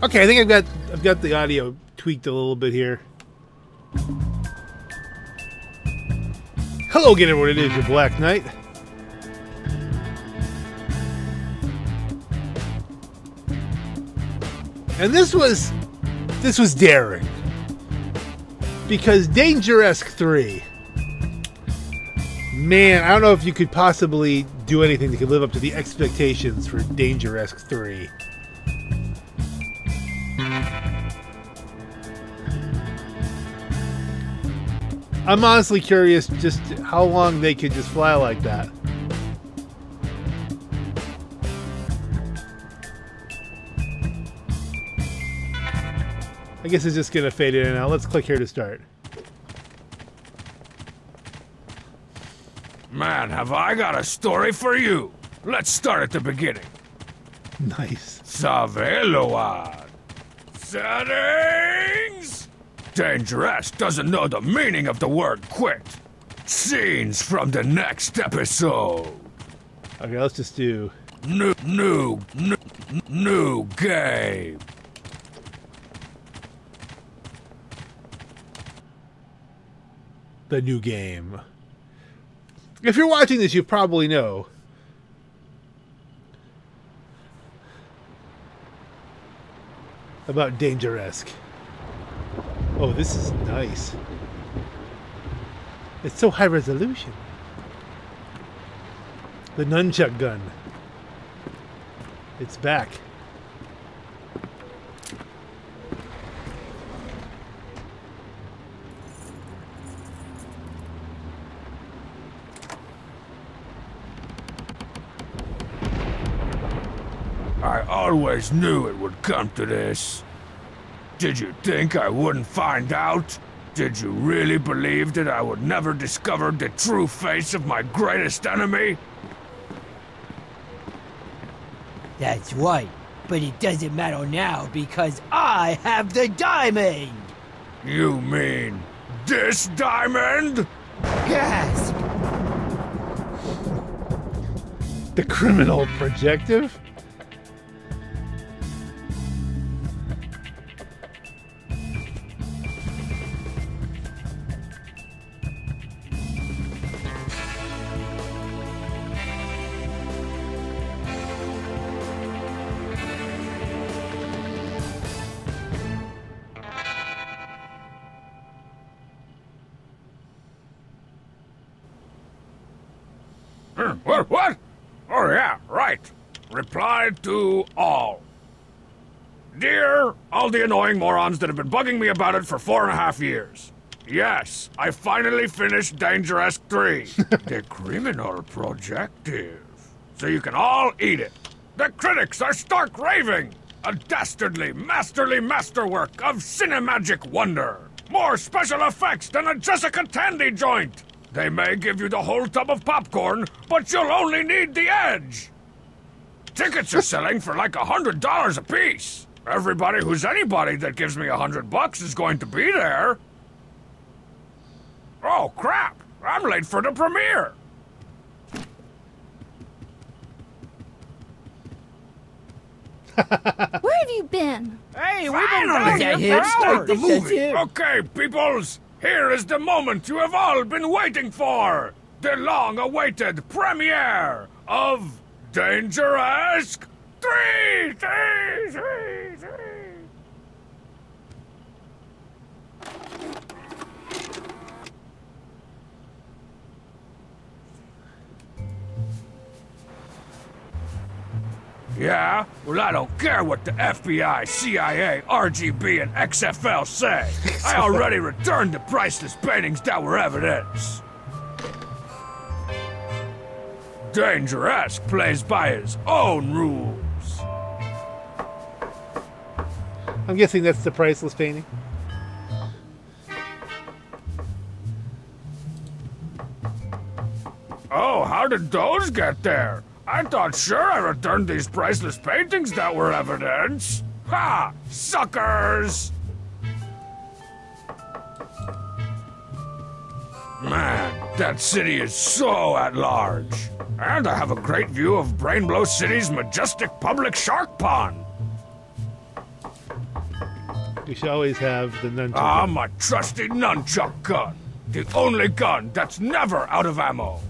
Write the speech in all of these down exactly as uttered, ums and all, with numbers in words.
Okay, I think I've got I've got the audio tweaked a little bit here. Hello again, everyone. It is your Black Knight. And this was this was daring. Because Dangeresque three, man, I don't know if you could possibly do anything that could live up to the expectations for Dangeresque three. I'm honestly curious just how long they could just fly like that. I guess it's just going to fade in and out. Let's click here to start. Man, have I got a story for you. Let's start at the beginning. Nice. Saveload. Settings? Dangeresque doesn't know the meaning of the word quit. Scenes from the next episode. Okay, let's just do... New, new, new, new game. The new game. If you're watching this, you probably know. About Dangeresque. Oh, this is nice. It's so high resolution. The nunchuck gun. It's back. I always knew it would come to this. Did you think I wouldn't find out? Did you really believe that I would never discover the true face of my greatest enemy? That's right, but it doesn't matter now because I have the diamond! You mean this diamond? Gasp! The criminal projective? To all. Dear all the annoying morons that have been bugging me about it for four and a half years. Yes, I finally finished Dangeresque three. The criminal projective. So you can all eat it. The critics are stark raving. A dastardly, masterly masterwork of cinemagic wonder. More special effects than a Jessica Tandy joint. They may give you the whole tub of popcorn, but you'll only need the edge. Tickets are selling for like a hundred dollars a piece. Everybody who's anybody that gives me a hundred bucks is going to be there. Oh crap! I'm late for the premiere. Where have you been? Hey, we've been down here for the movie. Okay, peoples, here is the moment you have all been waiting for: the long-awaited premiere of Dangeresque three, three, three, three. Yeah? Well, I don't care what the F B I, C I A, R G B, and X F L say. I already returned the priceless paintings that were evidence. Dangeresque plays by his own rules. I'm guessing that's the priceless painting. Oh, how did those get there? I thought sure I returned these priceless paintings that were evidence. Ha! Suckers! Man, that city is so at large. And I have a great view of Brain Blow City's majestic public shark pond. You should always have the nunchuck. I'm gun. a trusty nunchuck gun. The only gun that's never out of ammo.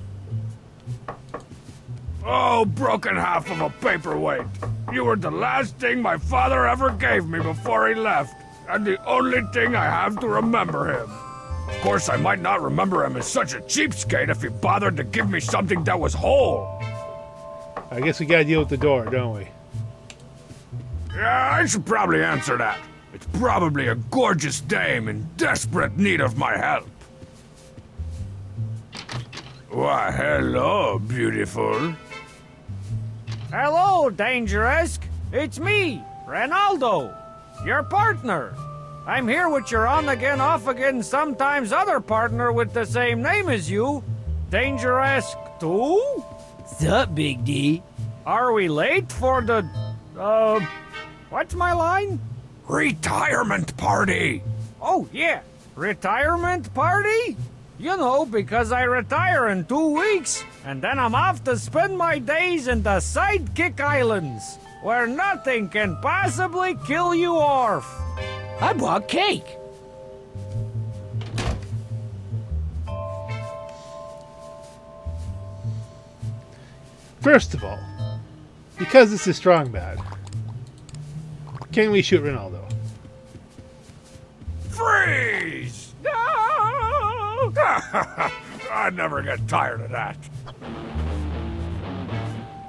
Oh, broken half of a paperweight. You were the last thing my father ever gave me before he left, and the only thing I have to remember him. Of course, I might not remember him as such a cheapskate if he bothered to give me something that was whole. I guess we gotta deal with the door, don't we? Yeah, I should probably answer that. It's probably a gorgeous dame in desperate need of my help. Why, hello, beautiful. Hello, Dangeresque. It's me, Renaldo, your partner. I'm here with your on-again, off-again, sometimes other partner with the same name as you, Dangeresque Two? Sup, Big D? Are we late for the, uh, what's my line? Retirement party! Oh, yeah, retirement party? You know, because I retire in two weeks, and then I'm off to spend my days in the Sidekick Islands, where nothing can possibly kill you off. I bought cake. First of all, because this is Strong Bad, can we shoot Renaldo? Freeze! No! I never get tired of that.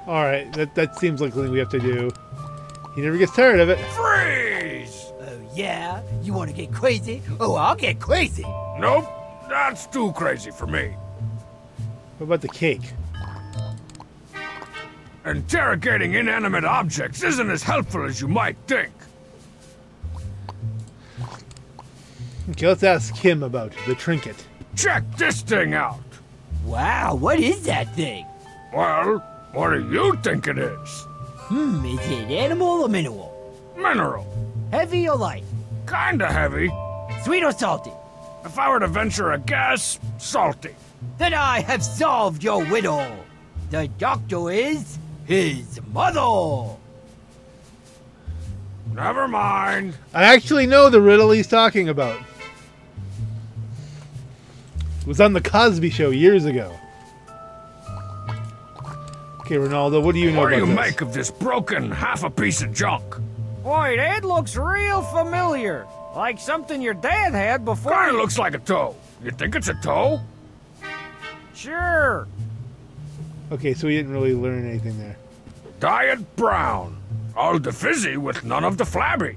All right, that that seems like something we have to do. He never gets tired of it. Freeze! Yeah, you want to get crazy? Oh, I'll get crazy. Nope, that's too crazy for me. What about the cake? Interrogating inanimate objects isn't as helpful as you might think. Okay, let's ask him about the trinket. Check this thing out. Wow, what is that thing? Well, what do you think it is? Hmm, is it animal or mineral? Mineral. Heavy or light? Kinda heavy. Sweet or salty? If I were to venture a guess, salty. Then I have solved your riddle. The doctor is his mother. Never mind. I actually know the riddle he's talking about. It was on the Cosby Show years ago. Okay, Renaldo, what do you know about this? What do you make of this broken half a piece of junk? Boy, that looks real familiar. Like something your dad had before. Kinda looks like a toe. You think it's a toe? Sure. Okay, so we didn't really learn anything there. Diet brown. All the fizzy with none of the flabby.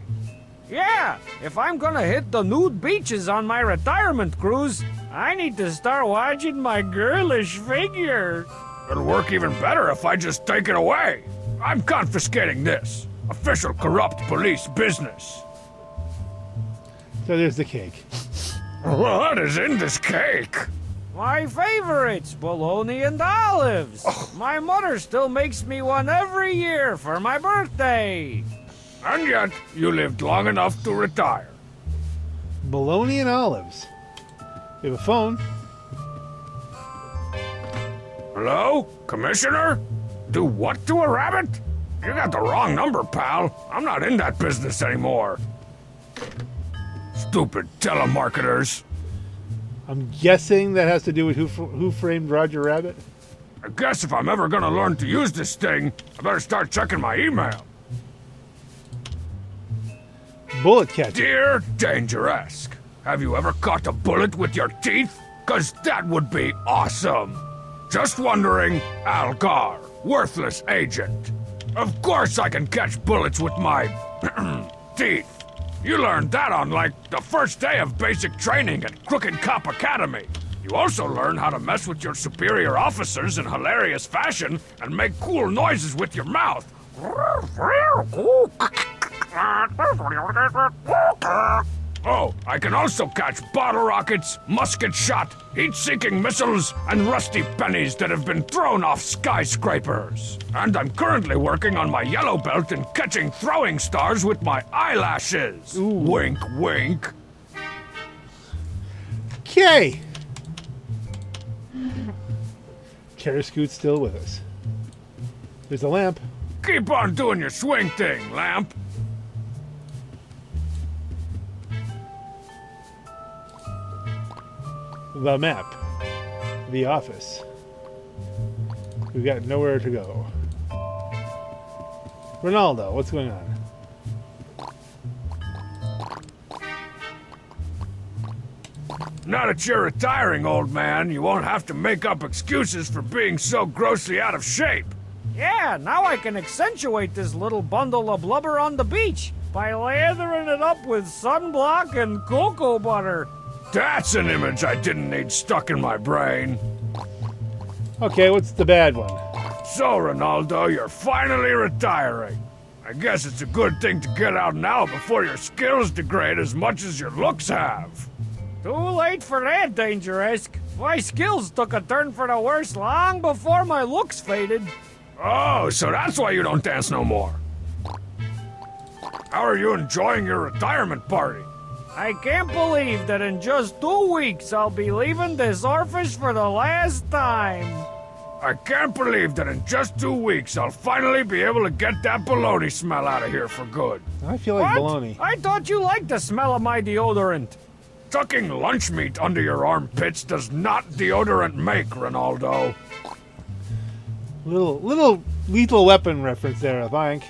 Yeah, if I'm gonna hit the nude beaches on my retirement cruise, I need to start watching my girlish figure. It'll work even better if I just take it away. I'm confiscating this. Official corrupt police business. So there's the cake. What is in this cake? My favorites, bologna and olives. Oh. My mother still makes me one every year for my birthday. And yet, you lived long enough to retire. Bologna and olives. We have a phone. Hello, Commissioner? Do what to a rabbit? You got the wrong number, pal. I'm not in that business anymore. Stupid telemarketers. I'm guessing that has to do with Who, who Framed Roger Rabbit? I guess if I'm ever gonna learn to use this thing, I better start checking my email. Bullet catcher. Dear Dangeresque, have you ever caught a bullet with your teeth? Cause that would be awesome. Just wondering, Algar, worthless agent. Of course I can catch bullets with my teeth. You learned that on, like, the first day of basic training at Crooked Cop Academy. You also learn how to mess with your superior officers in hilarious fashion and make cool noises with your mouth. Oh, I can also catch bottle rockets, musket shot, heat-seeking missiles, and rusty pennies that have been thrown off skyscrapers. And I'm currently working on my yellow belt in catching throwing stars with my eyelashes. Ooh. Wink, wink. Okay. Carascoot's still with us. There's a lamp. Keep on doing your swing thing, lamp. the map, the office. We've got nowhere to go. Renaldo, what's going on? Now that you're retiring, old man, you won't have to make up excuses for being so grossly out of shape. Yeah, now I can accentuate this little bundle of blubber on the beach by lathering it up with sunblock and cocoa butter. That's an image I didn't need stuck in my brain. Okay, what's the bad one? So, Renaldo, you're finally retiring. I guess it's a good thing to get out now before your skills degrade as much as your looks have. Too late for that, Dangeresque. My skills took a turn for the worse long before my looks faded. Oh, so that's why you don't dance no more. How are you enjoying your retirement party? I can't believe that in just two weeks I'll be leaving this orifice for the last time. I can't believe that in just two weeks I'll finally be able to get that baloney smell out of here for good. I feel like baloney. I thought you liked the smell of my deodorant. Tucking lunch meat under your armpits does not deodorant make, Renaldo. Little, little Lethal Weapon reference there, I think.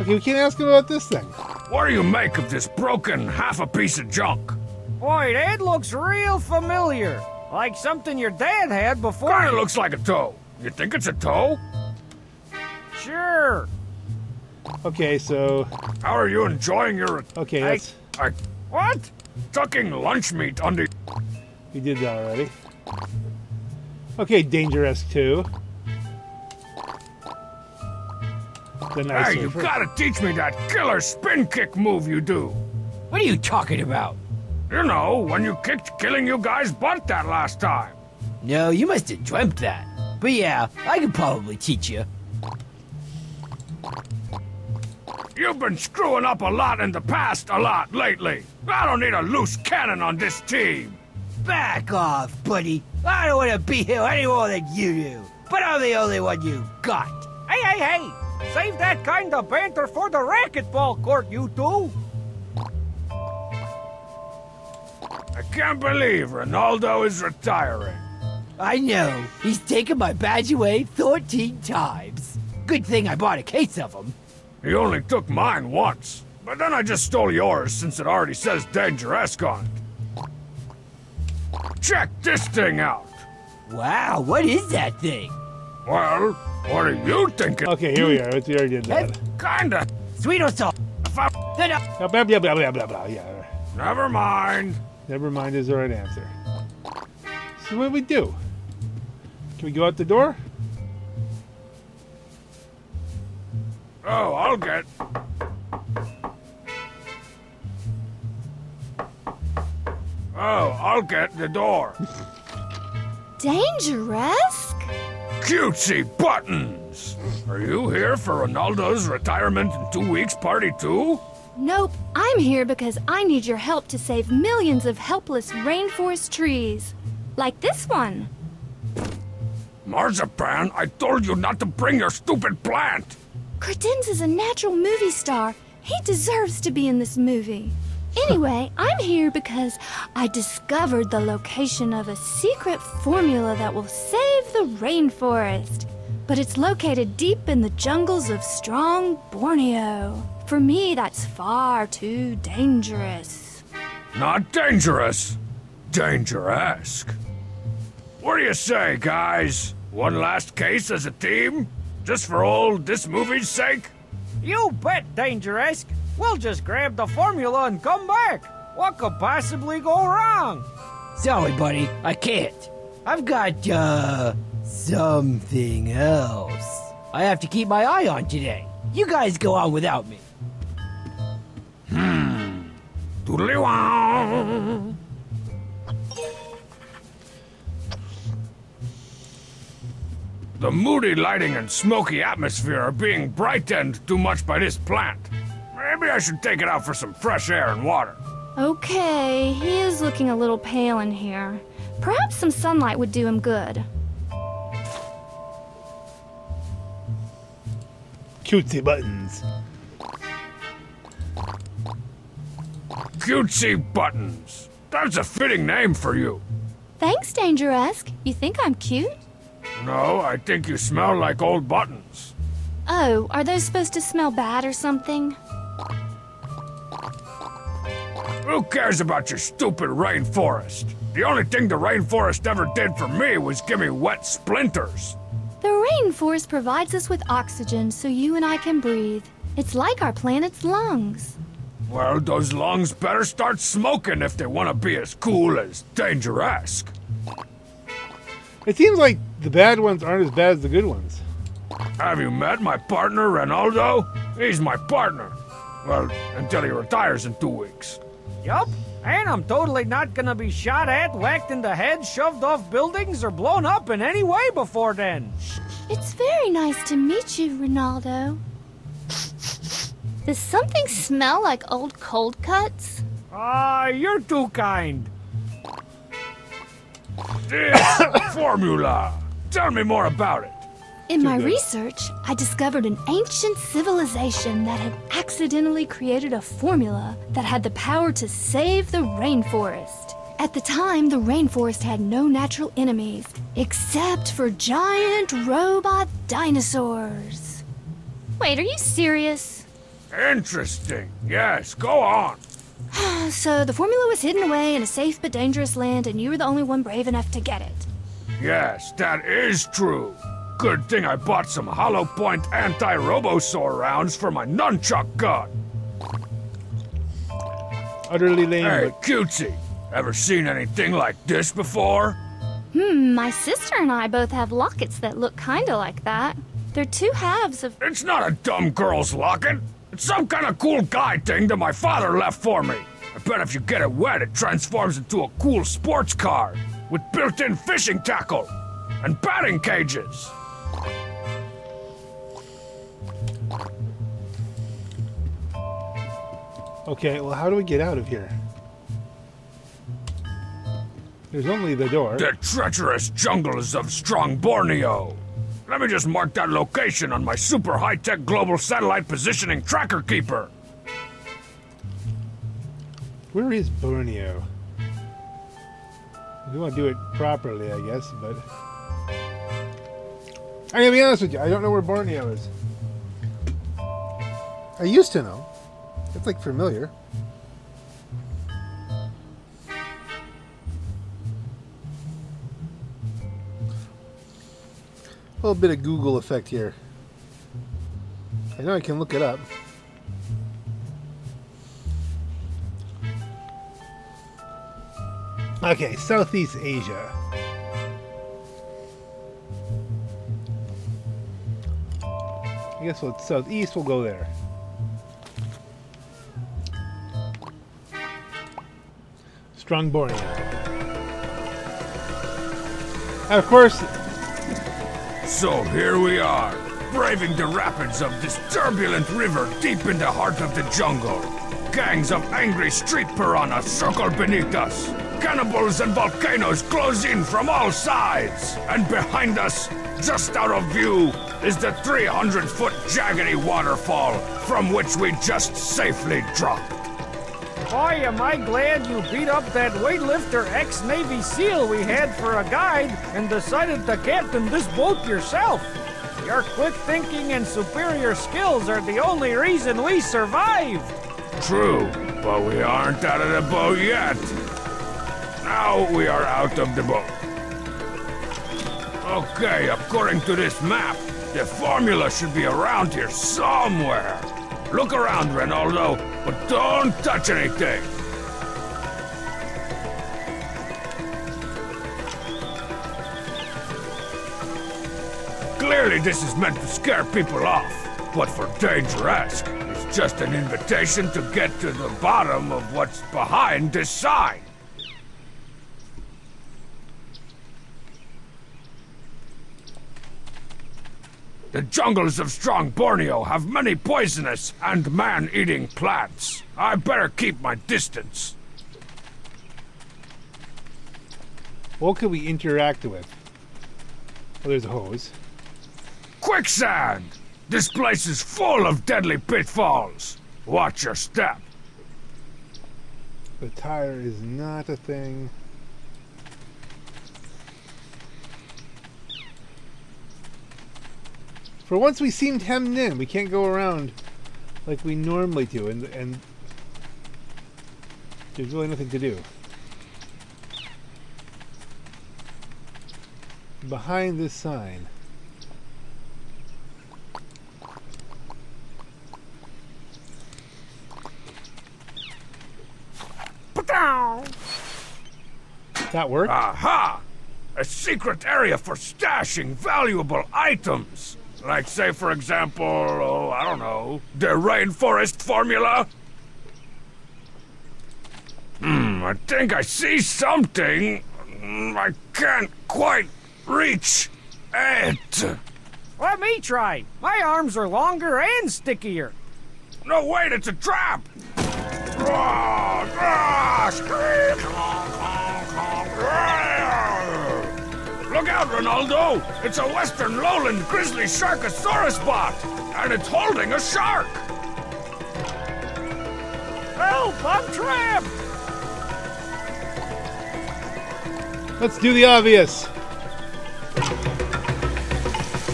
Okay, we can't ask him about this thing. What do you make of this broken half a piece of junk? Boy, that looks real familiar. Like something your dad had before. Kinda looks like a toe. You think it's a toe? Sure. Okay, so... How are you enjoying your... Okay, that's... I... I... What? Tucking lunch meat under... We did that already. Okay, Dangeresque Two. The nice hey, you for... gotta teach me that killer spin kick move you do. What are you talking about? You know, when you kicked Killing You Guy's butt that last time. No, you must have dreamt that. But yeah, I could probably teach you. You've been screwing up a lot in the past a lot lately. I don't need a loose cannon on this team. Back off, buddy. I don't want to be here any more than you do. But I'm the only one you've got. Hey, hey, hey! Save that kind of banter for the racquetball court, you two! I can't believe Renaldo is retiring. I know. He's taken my badge away thirteen times. Good thing I bought a case of them. He only took mine once. But then I just stole yours since it already says Dangeresque on it. Check this thing out! Wow, what is that thing? Well, what are you thinking? Okay, here we are. We already did that. Kinda. Sweet or salt. Blah, blah, blah, blah, blah, blah, yeah. Never mind. Never mind is the right answer. So what do we do? Can we go out the door? Oh, I'll get... Oh, I'll get the door. Dangeresque? Cutesy Buttons! Are you here for Renaldo's retirement in two weeks party too? Nope, I'm here because I need your help to save millions of helpless rainforest trees. Like this one. Marzipan, I told you not to bring your stupid plant! Credenza's a natural movie star. He deserves to be in this movie. Anyway, I'm here because I discovered the location of a secret formula that will save the rainforest. But it's located deep in the jungles of Strong Borneo. For me, that's far too dangerous. Not dangerous. Dangeresque. What do you say, guys? One last case as a team? Just for old this movie's sake? You bet, Dangeresque. We'll just grab the formula and come back. What could possibly go wrong? Sorry, buddy. I can't. I've got, uh, something else. I have to keep my eye on today. You guys go on without me. Hmm. Doodly-wow. The moody lighting and smoky atmosphere are being brightened too much by this plant. Maybe I should take it out for some fresh air and water. Okay, he is looking a little pale in here. Perhaps some sunlight would do him good. Cutesy Buttons. Cutesy Buttons. That's a fitting name for you. Thanks, Dangeresque. You think I'm cute? No, I think you smell like old buttons. Oh, are those supposed to smell bad or something? Who cares about your stupid rainforest? The only thing the rainforest ever did for me was give me wet splinters. The rainforest provides us with oxygen so you and I can breathe. It's like our planet's lungs. Well, those lungs better start smoking if they want to be as cool as Dangeresque. It seems like the bad ones aren't as bad as the good ones. Have you met my partner, Renaldo? He's my partner. Well, until he retires in two weeks. Yup. And I'm totally not gonna be shot at, whacked in the head, shoved off buildings, or blown up in any way before then. It's very nice to meet you, Renaldo. Does something smell like old cold cuts? Ah, uh, you're too kind. This formula. Tell me more about it. In my research, I discovered an ancient civilization that had accidentally created a formula that had the power to save the rainforest. At the time, the rainforest had no natural enemies, except for giant robot dinosaurs. Wait, are you serious? Interesting. Yes, go on. So the formula was hidden away in a safe but dangerous land, and you were the only one brave enough to get it. Yes, that is true. Good thing I bought some hollow point anti-robosaur rounds for my nunchuck gun. Utterly lame. Hey, Cutesy, ever seen anything like this before? Hmm, my sister and I both have lockets that look kinda like that. They're two halves of... It's not a dumb girl's locket. It's some kind of cool guy thing that my father left for me. I bet if you get it wet, it transforms into a cool sports car with built-in fishing tackle and batting cages. Okay, well, how do we get out of here? There's only the door. The treacherous jungles of Strong Borneo. Let me just mark that location on my super high-tech global satellite positioning tracker keeper. Where is Borneo? We want to do it properly, I guess, but... I'm gonna be honest with you, I don't know where Borneo is. I used to know. It's like familiar. A little bit of Google effect here. I know I can look it up. Okay, Southeast Asia. I guess we'll southeast, we'll go there. Strong Borneo. And of course. So here we are, braving the rapids of this turbulent river deep in the heart of the jungle. Gangs of angry street piranhas circle beneath us. Cannibals and volcanoes close in from all sides. And behind us, just out of view, is the three hundred foot jaggedy waterfall from which we just safely dropped. Boy, am I glad you beat up that weightlifter ex-Navy SEAL we had for a guide and decided to captain this boat yourself. Your quick thinking and superior skills are the only reason we survived. True, but we aren't out of the boat yet. Now we are out of the boat. Okay, according to this map, the formula should be around here somewhere. Look around, Renaldo, but don't touch anything. Clearly this is meant to scare people off, but for Dangeresque, it's just an invitation to get to the bottom of what's behind this sign. The jungles of Strong Borneo have many poisonous and man-eating plants. I better keep my distance. What can we interact with? Well, there's a hose. Quicksand! This place is full of deadly pitfalls. Watch your step. The tire is not a thing. For once we seemed hemmed in. We can't go around like we normally do, and, and there's really nothing to do. Behind this sign. That worked? Aha! A secret area for stashing valuable items. Like, say, for example, oh, I don't know, the rainforest formula? Hmm, I think I see something. I can't quite reach it. Let me try. My arms are longer and stickier. No, wait, it's a trap! Ah, ah, look out, Renaldo! It's a western lowland grizzly sharkosaurus bot! And it's holding a shark! Help! I'm trapped! Let's do the obvious.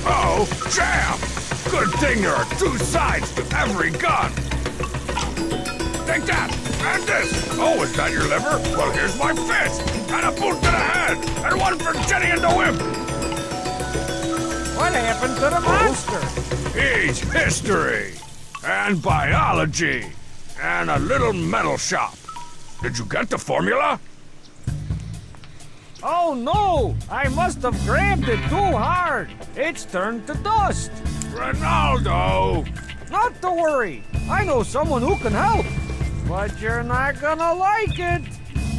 Uh oh, jam! Good thing there are two sides to every gun! Take that! And this! Oh, is that your liver? Well, here's my fist! And a boot to the head! And one for Jenny and the Wimp! What happened to the monster? He's history! And biology! And a little metal shop! Did you get the formula? Oh no! I must have grabbed it too hard! It's turned to dust! Renaldo! Not to worry! I know someone who can help! But you're not gonna like it!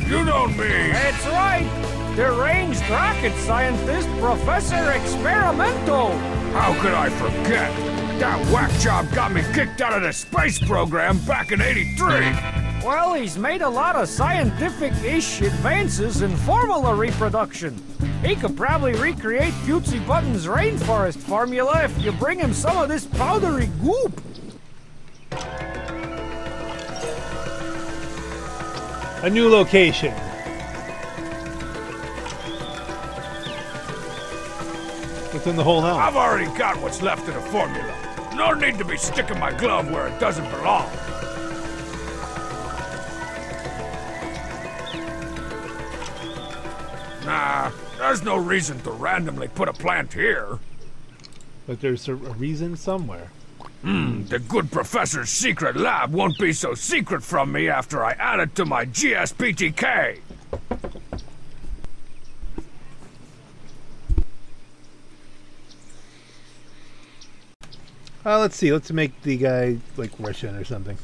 You don't mean... That's right! Deranged rocket scientist Professor Experimental! How could I forget? That whack job got me kicked out of the space program back in eighty-three! Well, he's made a lot of scientific-ish advances in formula reproduction. He could probably recreate Cutesy Buttons' rainforest formula if you bring him some of this powdery goop! A new location. What's in the hole now? I've already got what's left of the formula. No need to be sticking my glove where it doesn't belong. Nah, there's no reason to randomly put a plant here. But there's a reason somewhere. Hmm, the good professor's secret lab won't be so secret from me after I add it to my G S P T K! Uh, let's see, let's make the guy, like, Russian or something.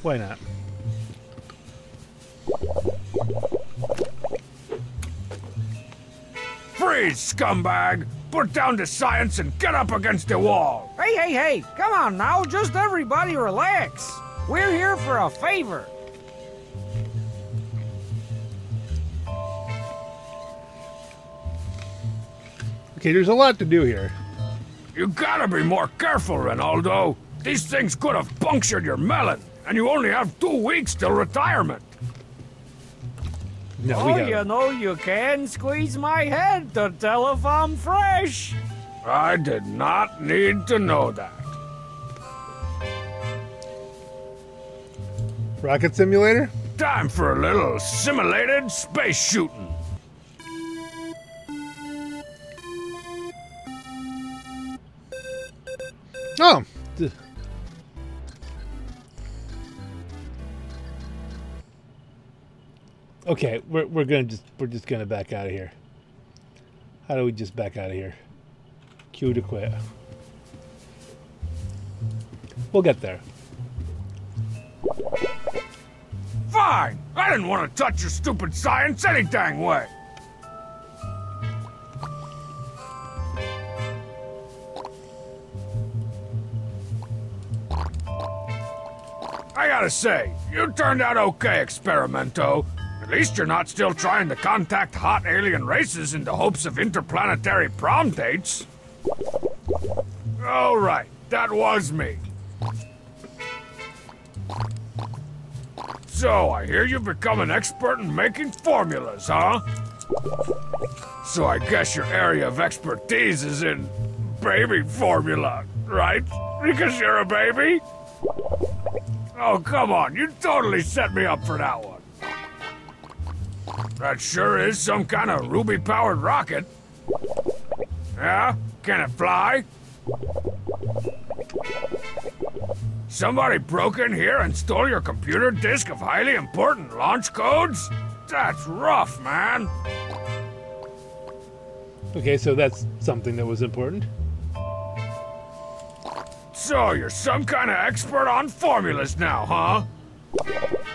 Why not? Freeze, scumbag! Put down the science and get up against the wall! Hey, hey, hey! Come on now, just everybody relax! We're here for a favor! Okay, there's a lot to do here. You gotta be more careful, Renaldo! These things could have punctured your melon, and you only have two weeks till retirement! No, oh, you know you can squeeze my head to tell if I'm fresh. I did not need to know that. Rocket simulator? Time for a little simulated space shooting. Oh. Okay, we're we're gonna just we're just gonna back out of here. How do we just back out of here? Q to quit. We'll get there. Fine! I didn't want to touch your stupid science any dang way. I gotta say, you turned out okay, Experimento. At least you're not still trying to contact hot alien races in the hopes of interplanetary prom dates. All right, that was me. So, I hear you've become an expert in making formulas, huh? So I guess your area of expertise is in baby formula, right? Because you're a baby? Oh, come on, you totally set me up for that one. That sure is some kind of ruby-powered rocket. Yeah? Can it fly? Somebody broke in here and stole your computer disk of highly important launch codes? That's rough, man. Okay, so that's something that was important. So, you're some kind of expert on formulas now, huh?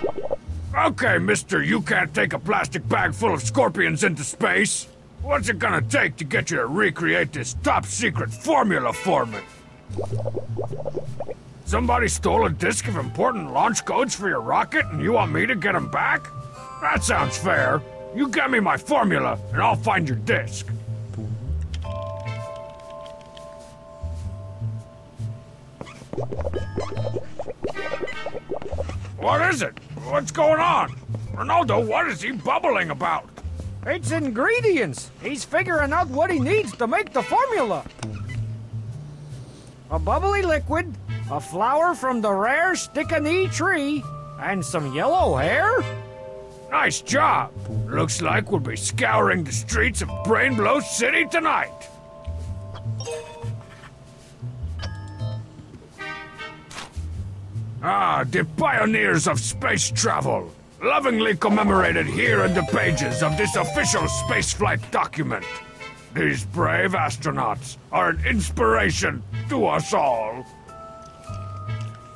Okay, mister, you can't take a plastic bag full of scorpions into space. What's it gonna take to get you to recreate this top-secret formula for me? Somebody stole a disk of important launch codes for your rocket and you want me to get them back? That sounds fair. You get me my formula and I'll find your disk. What is it? What's going on? Renaldo, what is he bubbling about? It's ingredients. He's figuring out what he needs to make the formula. A bubbly liquid, a flower from the rare Stickanee tree, and some yellow hair? Nice job. Looks like we'll be scouring the streets of Brain Blow City tonight. Ah, the pioneers of space travel. Lovingly commemorated here in the pages of this official spaceflight document. These brave astronauts are an inspiration to us all.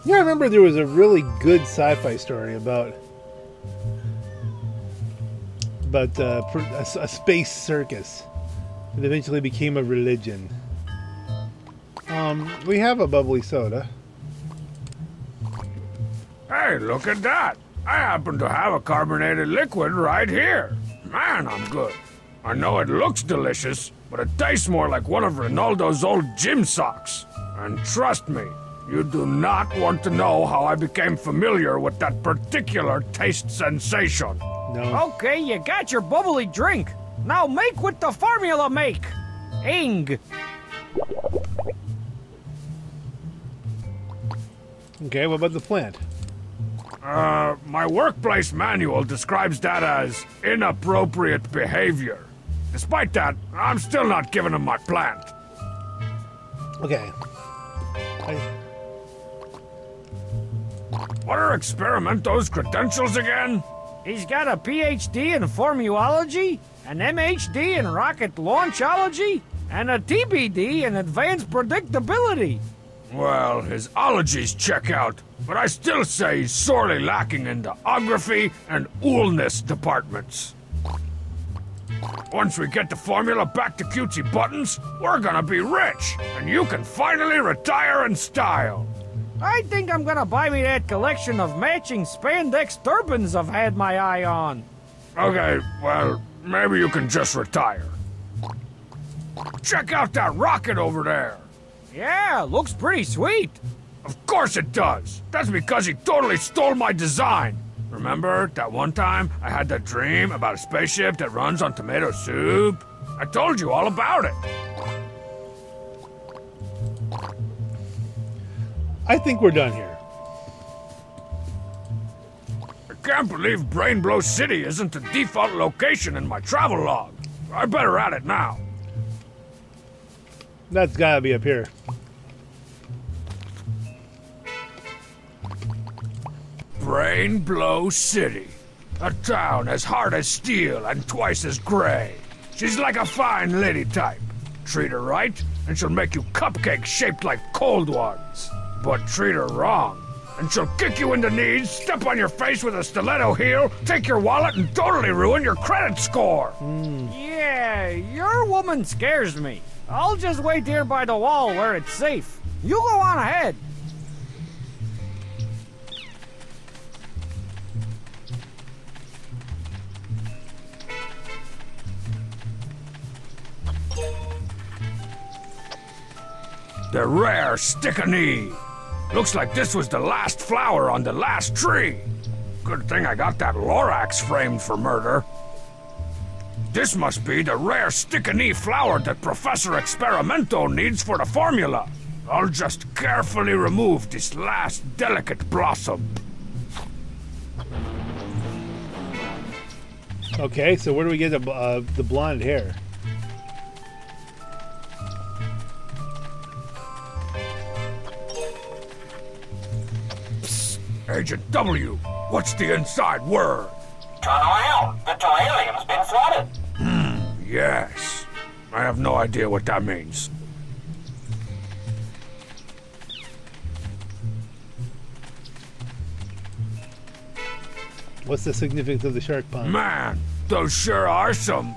Yeah, I remember there was a really good sci-fi story about about uh, a space circus that eventually became a religion. Um, we have a bubbly soda. Hey, look at that! I happen to have a carbonated liquid right here. Man, I'm good. I know it looks delicious, but it tastes more like one of Renaldo's old gym socks. And trust me, you do not want to know how I became familiar with that particular taste sensation. No. Okay, you got your bubbly drink. Now make what the formula make. Ing. Okay, what about the plant? Uh, my workplace manual describes that as inappropriate behavior. Despite that, I'm still not giving him my plant. Okay. I... What are Experimento's credentials again? He's got a P H D in Formulology, an M H D in Rocket Launchology, and a T B D in Advanced Predictability. Well, his ologies check out, but I still say he's sorely lacking in the Ography and Oolness departments. Once we get the formula back to Cutesy Buttons, we're gonna be rich, and you can finally retire in style. I think I'm gonna buy me that collection of matching spandex turbans I've had my eye on. Okay, well, maybe you can just retire. Check out that rocket over there! Yeah, looks pretty sweet. Of course it does. That's because he totally stole my design. Remember that one time I had that dream about a spaceship that runs on tomato soup? I told you all about it. I think we're done here. I can't believe Brain Blow City isn't the default location in my travel log. I better add it now. That's gotta be up here. Brain Blow City. A town as hard as steel and twice as gray. She's like a fine lady type. Treat her right, and she'll make you cupcakes shaped like cold ones. But treat her wrong, and she'll kick you in the knees, step on your face with a stiletto heel, take your wallet, and totally ruin your credit score. Mm. Yeah, your woman scares me. I'll just wait here by the wall where it's safe. You go on ahead. The rare Stickanee. Looks like this was the last flower on the last tree. Good thing I got that Lorax framed for murder. This must be the rare Stickanee flower that Professor Experimental needs for the formula. I'll just carefully remove this last delicate blossom. Okay, so where do we get the, uh, the blonde hair? Psst. Agent W, what's the inside word? Turn around. The terrarium's been flooded. Hmm, yes. I have no idea what that means. What's the significance of the shark pond? Man, those sure are some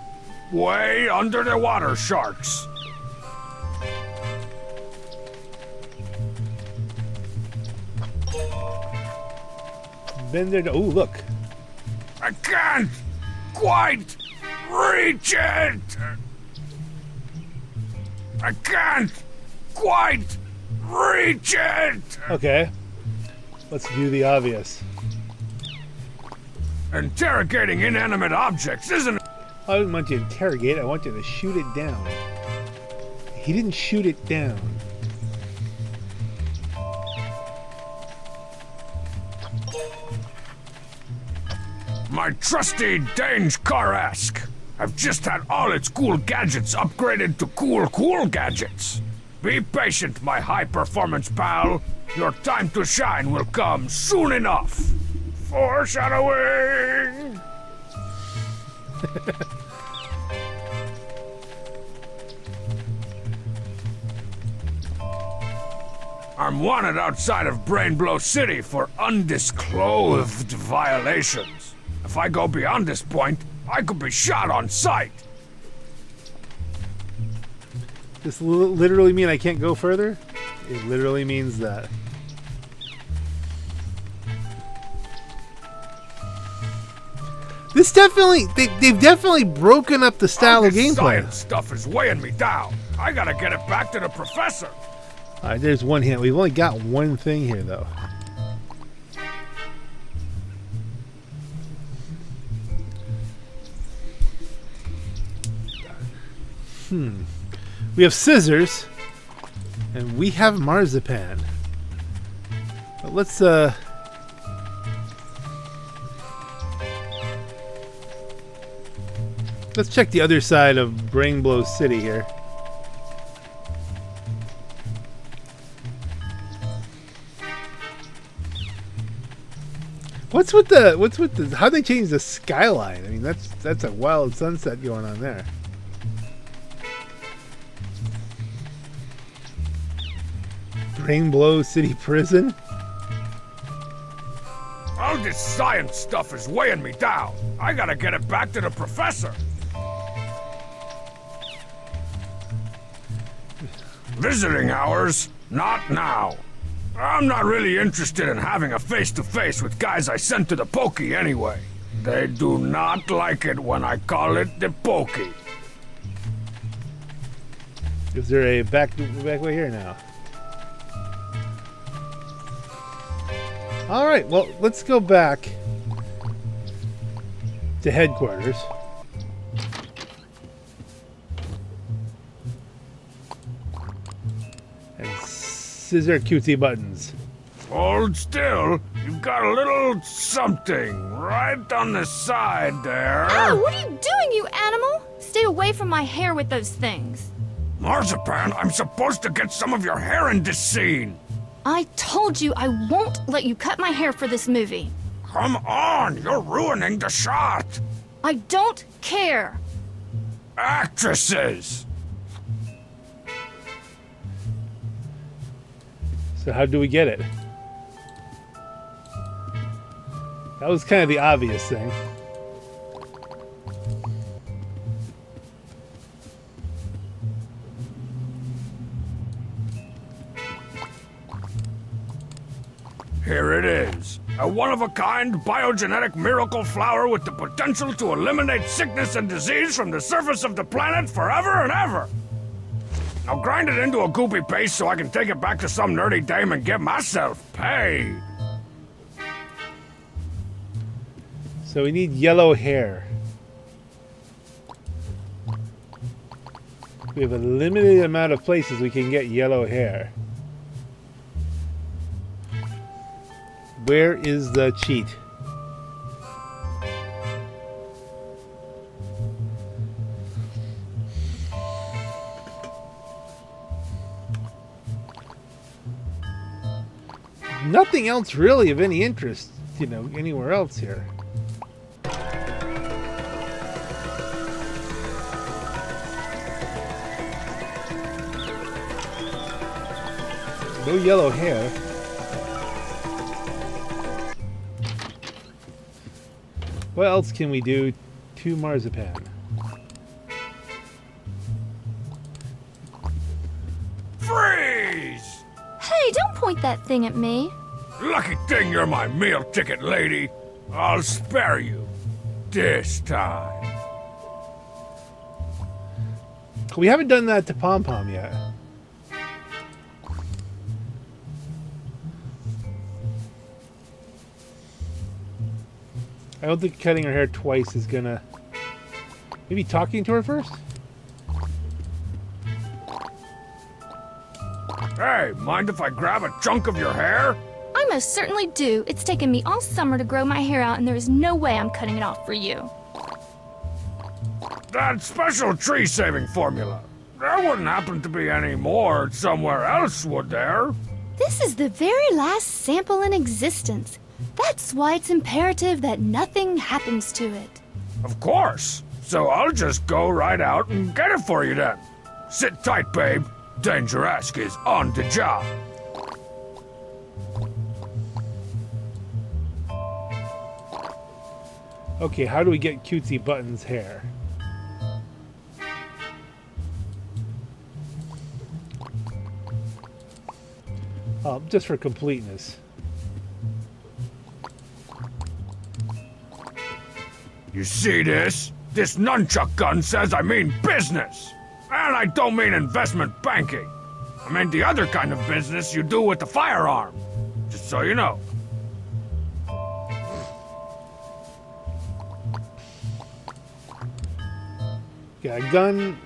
way under the water sharks. Been there. Oh, look. I can't quite reach it. I can't quite reach it. Okay. Let's do the obvious. Interrogating inanimate objects, isn't it? I didn't want you to interrogate, I want you to shoot it down. He didn't shoot it down. My trusty Dangeresque. I've just had all its cool gadgets upgraded to cool, cool gadgets. Be patient, my high-performance pal. Your time to shine will come soon enough. Foreshadowing! I'm wanted outside of Brain Blow City for undisclosed violations. If I go beyond this point, I could be shot on sight. Does this literally mean I can't go further? It literally means that. This definitely, they, they've definitely broken up the style of gameplay. Science stuff is weighing me down. I gotta get it back to the professor. All right, there's one hint. We've only got one thing here, though. Hmm. We have scissors, and we have marzipan. But let's, uh... let's check the other side of Brain Blow City here. What's with the what's with the how'd they change the skyline? I mean, that's that's a wild sunset going on there. Brain Blow City Prison? All this science stuff is weighing me down. I gotta get it back to the professor. Visiting hours? Not now. I'm not really interested in having a face-to-face with guys I sent to the pokey anyway. They do not like it when I call it the pokey. Is there a back, back way here now? Alright, well, let's go back to headquarters. Scissor Cutesy Buttons. Hold still. You've got a little something right on the side there. Ow, what are you doing, you animal? Stay away from my hair with those things. Marzipan, I'm supposed to get some of your hair in this scene. I told you I won't let you cut my hair for this movie. Come on, you're ruining the shot. I don't care. Actresses. So how do we get it? That was kind of the obvious thing. Here it is. A one-of-a-kind biogenetic miracle flower with the potential to eliminate sickness and disease from the surface of the planet forever and ever. Now grind it into a goopy paste so I can take it back to some nerdy dame and get myself paid. So we need yellow hair. We have a limited amount of places we can get yellow hair. Where is the cheat? Nothing else really of any interest, you know, anywhere else here. No yellow hair. What else can we do to Marzipan? Freeze! Hey, don't point that thing at me. Lucky thing you're my meal ticket, lady. I'll spare you this time. We haven't done that to Pom Pom yet. I don't think cutting her hair twice is gonna... Maybe talking to her first? Hey, mind if I grab a chunk of your hair? I most certainly do. It's taken me all summer to grow my hair out, and there is no way I'm cutting it off for you. That special tree-saving formula. There wouldn't happen to be any more somewhere else, would there? This is the very last sample in existence. That's why it's imperative that nothing happens to it. Of course. So I'll just go right out and get it for you then. Sit tight, babe. Dangeresque is on the job. Okay, how do we get Cutesy Buttons' hair? Oh, just for completeness. You see this? This nunchuck gun says I mean business! And I don't mean investment banking. I mean the other kind of business you do with the firearm. Just so you know. Got a gun.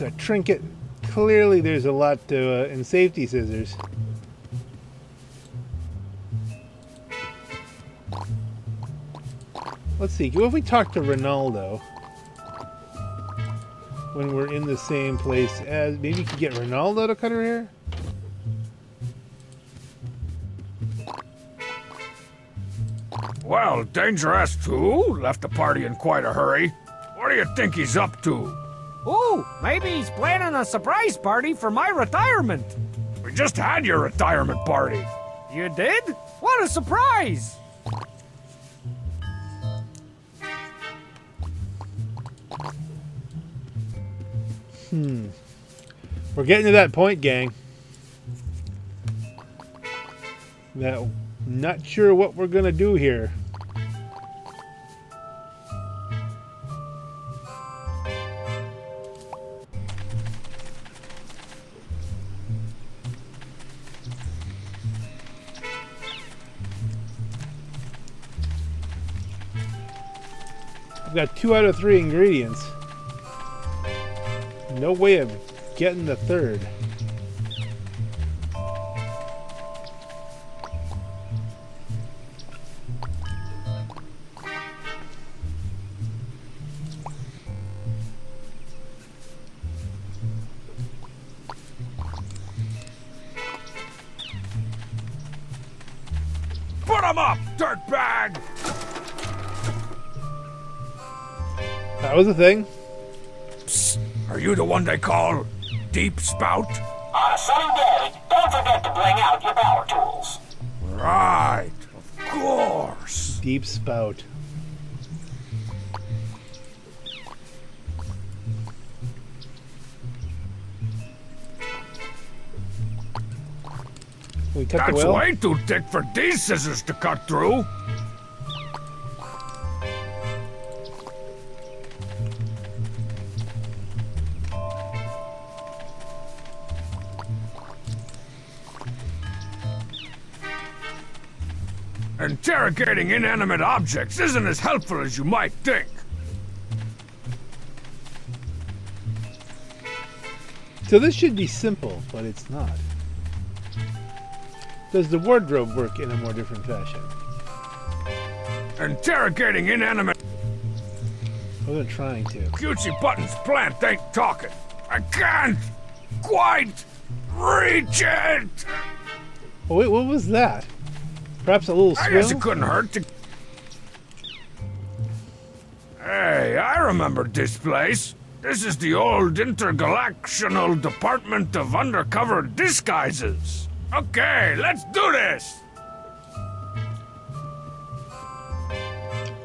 A trinket. Clearly there's a lot to... Uh, and safety scissors. Let's see, what if we talk to Renaldo when we're in the same place as... Maybe we could get Renaldo to cut her hair? Well, Dangeresque Two left the party in quite a hurry. What do you think he's up to? Ooh, maybe he's planning a surprise party for my retirement. We just had your retirement party. You did? What a surprise! Hmm. We're getting to that point, gang. That not sure what we're gonna do here. I've got two out of three ingredients. No way of getting the third. Put 'em up, dirtbag! That was a thing. Are you the one they call Deep Spout? On a sunny day, don't forget to bring out your power tools. Right, of course. Deep Spout. We cut the well? That's way too thick for these scissors to cut through. Interrogating inanimate objects isn't as helpful as you might think. So this should be simple, but it's not. Does the wardrobe work in a more different fashion? Interrogating inanimate... Well, they're trying to. Cutesy Buttons' plant ain't talking. I can't quite reach it! Oh, wait, what was that? Perhaps a little swell? I guess it couldn't hurt to... Hey, I remember this place. This is the old Intergalactional Department of Undercover Disguises. Okay, let's do this!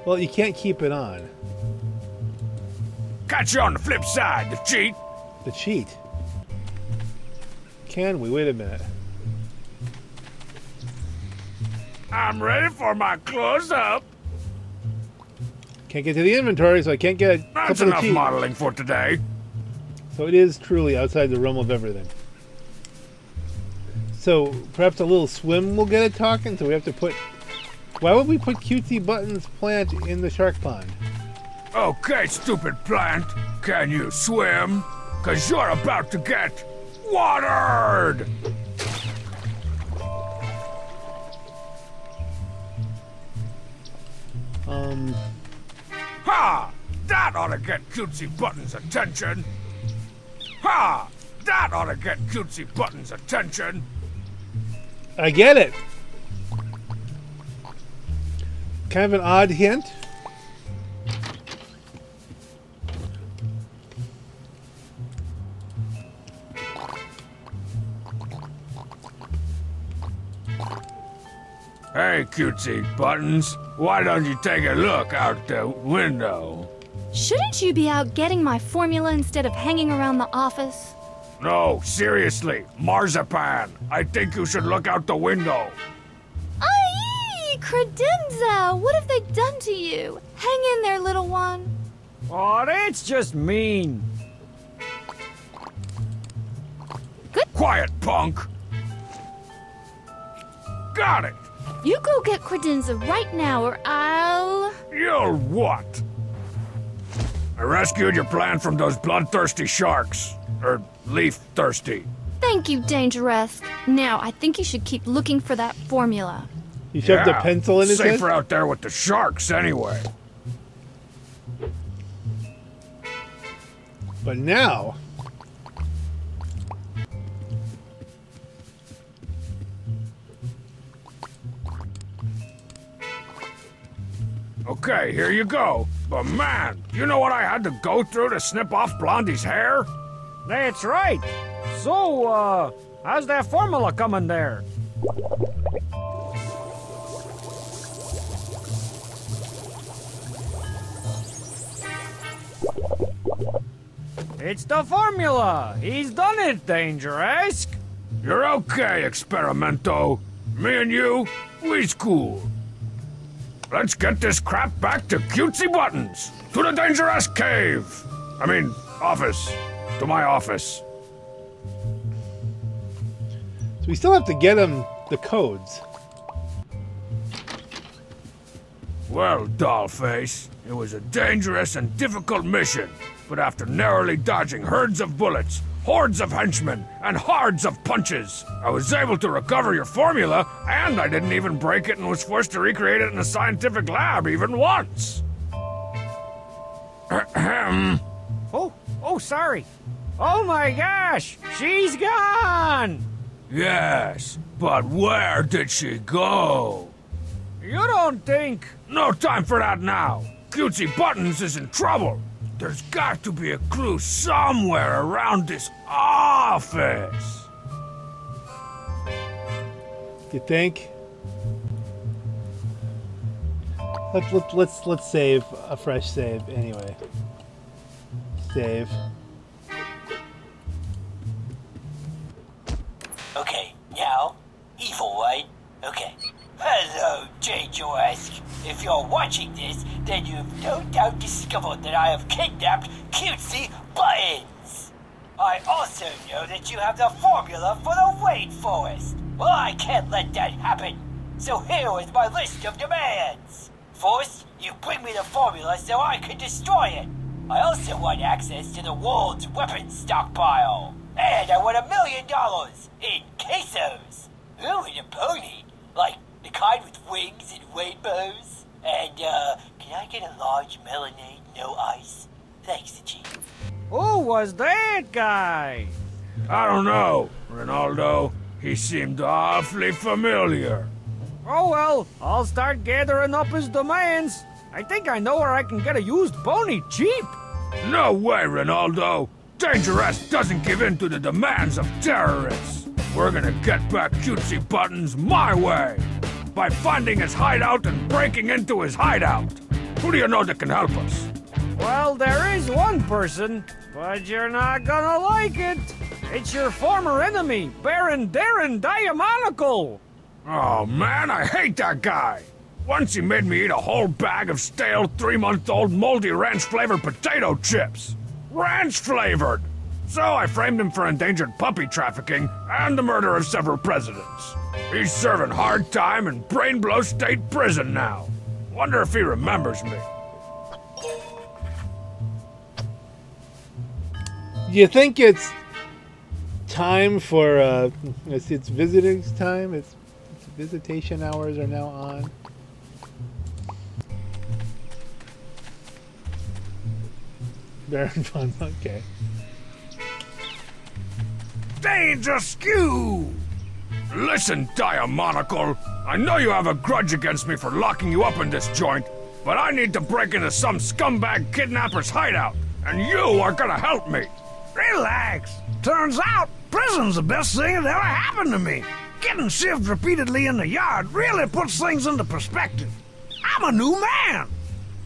Well, you can't keep it on. Catch you on the flip side, The Cheat. The Cheat? Can we? Wait a minute. I'm ready for my close-up. Can't get to the inventory, so I can't get... That's enough modeling for today. So it is truly outside the realm of everything. So perhaps a little swim will get it talking, so we have to put... Why would we put Cutesy Buttons' plant in the shark pond? Okay, stupid plant. Can you swim? Because you're about to get... watered! Um... Ha! That ought to get Cutesy Buttons' attention! Ha! That ought to get Cutesy Buttons' attention! I get it! Kind of an odd hint. Hey, Cutesy Buttons. Why don't you take a look out the window? Shouldn't you be out getting my formula instead of hanging around the office? No, seriously, Marzipan. I think you should look out the window. Aye, Credenza, what have they done to you? Hang in there, little one. Aw, oh, that's just mean. Good. Quiet, punk. Got it. You go get Credenza right now, or I'll... You'll what? I rescued your plant from those bloodthirsty sharks. Or leaf-thirsty. Thank you, Dangeresque. Now, I think you should keep looking for that formula. You shoved yeah, a pencil in his safer head? Safer out there with the sharks, anyway. But now... Okay, here you go. But man, you know what I had to go through to snip off Blondie's hair? That's right. So, uh, how's that formula coming there? It's the formula. He's done it, Dangeresque. You're okay, Experimento. Me and you, we's cool. Let's get this crap back to Cutesy Buttons! To the Dangeresque cave! I mean, office. To my office. So we still have to get them the codes. Well, Dollface, it was a dangerous and difficult mission, but after narrowly dodging herds of bullets, hordes of henchmen, and hordes of punches, I was able to recover your formula, and I didn't even break it and was forced to recreate it in a scientific lab even once. Ahem. Oh, oh, sorry. Oh my gosh, she's gone! Yes, but where did she go? You don't think... No time for that now. Cutesy Buttons is in trouble. There's got to be a clue somewhere around this office. You think? Let's let's let's, let's save a fresh save anyway. Save. Okay, now evil, right? Okay. Hello, Dangeresque. If you're watching this, then you've no doubt discovered that I have kidnapped Cutesy Buttons. I also know that you have the formula for the Wade Forest. Well, I can't let that happen. So here is my list of demands. First, you bring me the formula so I can destroy it. I also want access to the world's weapons stockpile. And I want a million dollars in quesos. Ooh, and a pony. Like, the kind with wings and rainbows. And, uh, can I get a large melonade, no ice? Thanks, the Chief. Who was that guy? I don't know, Renaldo. He seemed awfully familiar. Oh well, I'll start gathering up his demands. I think I know where I can get a used pony cheap. No way, Renaldo. Dangeresque doesn't give in to the demands of terrorists. We're gonna get back Cutesy Buttons my way. By finding his hideout and breaking into his hideout. Who do you know that can help us? Well, there is one person, but you're not gonna like it. It's your former enemy, Baron Darren Diamonicle. Oh man, I hate that guy. Once he made me eat a whole bag of stale three-month-old moldy ranch-flavored potato chips. Ranch-flavored! So I framed him for endangered puppy trafficking and the murder of several presidents. He's serving hard time in Brain Blow State Prison now. Wonder if he remembers me. You think it's time for, uh, it's, it's visiting time? It's, it's visitation hours are now on. Baron Fun, okay. Dangeresque! Listen, Diamonicle, I know you have a grudge against me for locking you up in this joint, but I need to break into some scumbag kidnapper's hideout, and you are gonna help me. Relax. Turns out, prison's the best thing that ever happened to me. Getting shivved repeatedly in the yard really puts things into perspective. I'm a new man.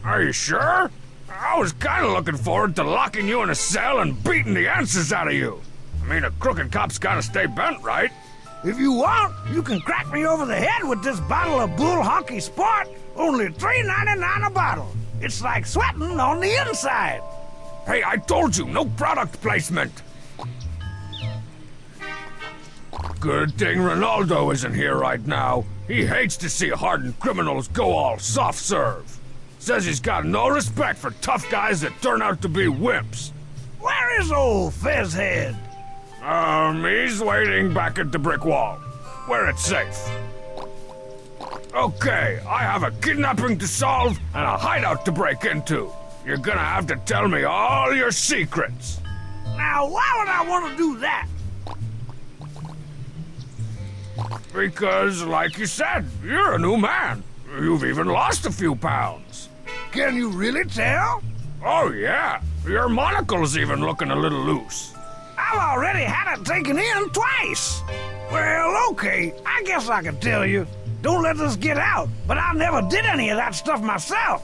Are you sure? I was kinda looking forward to locking you in a cell and beating the answers out of you. I mean, a crooked cop's gotta stay bent, right? If you want, you can crack me over the head with this bottle of Bull Honky Sport, only three ninety-nine a bottle. It's like sweating on the inside. Hey, I told you, no product placement. Good thing Renaldo isn't here right now. He hates to see hardened criminals go all soft serve. Says he's got no respect for tough guys that turn out to be wimps. Where is old Fizzhead? Um, he's waiting back at the brick wall, where it's safe. Okay, I have a kidnapping to solve and a hideout to break into. You're gonna have to tell me all your secrets. Now, why would I want to do that? Because, like you said, you're a new man. You've even lost a few pounds. Can you really tell? Oh, yeah. Your monocle's even looking a little loose. I've already had it taken in twice. Well, okay, I guess I can tell you. Don't let this get out, but I never did any of that stuff myself.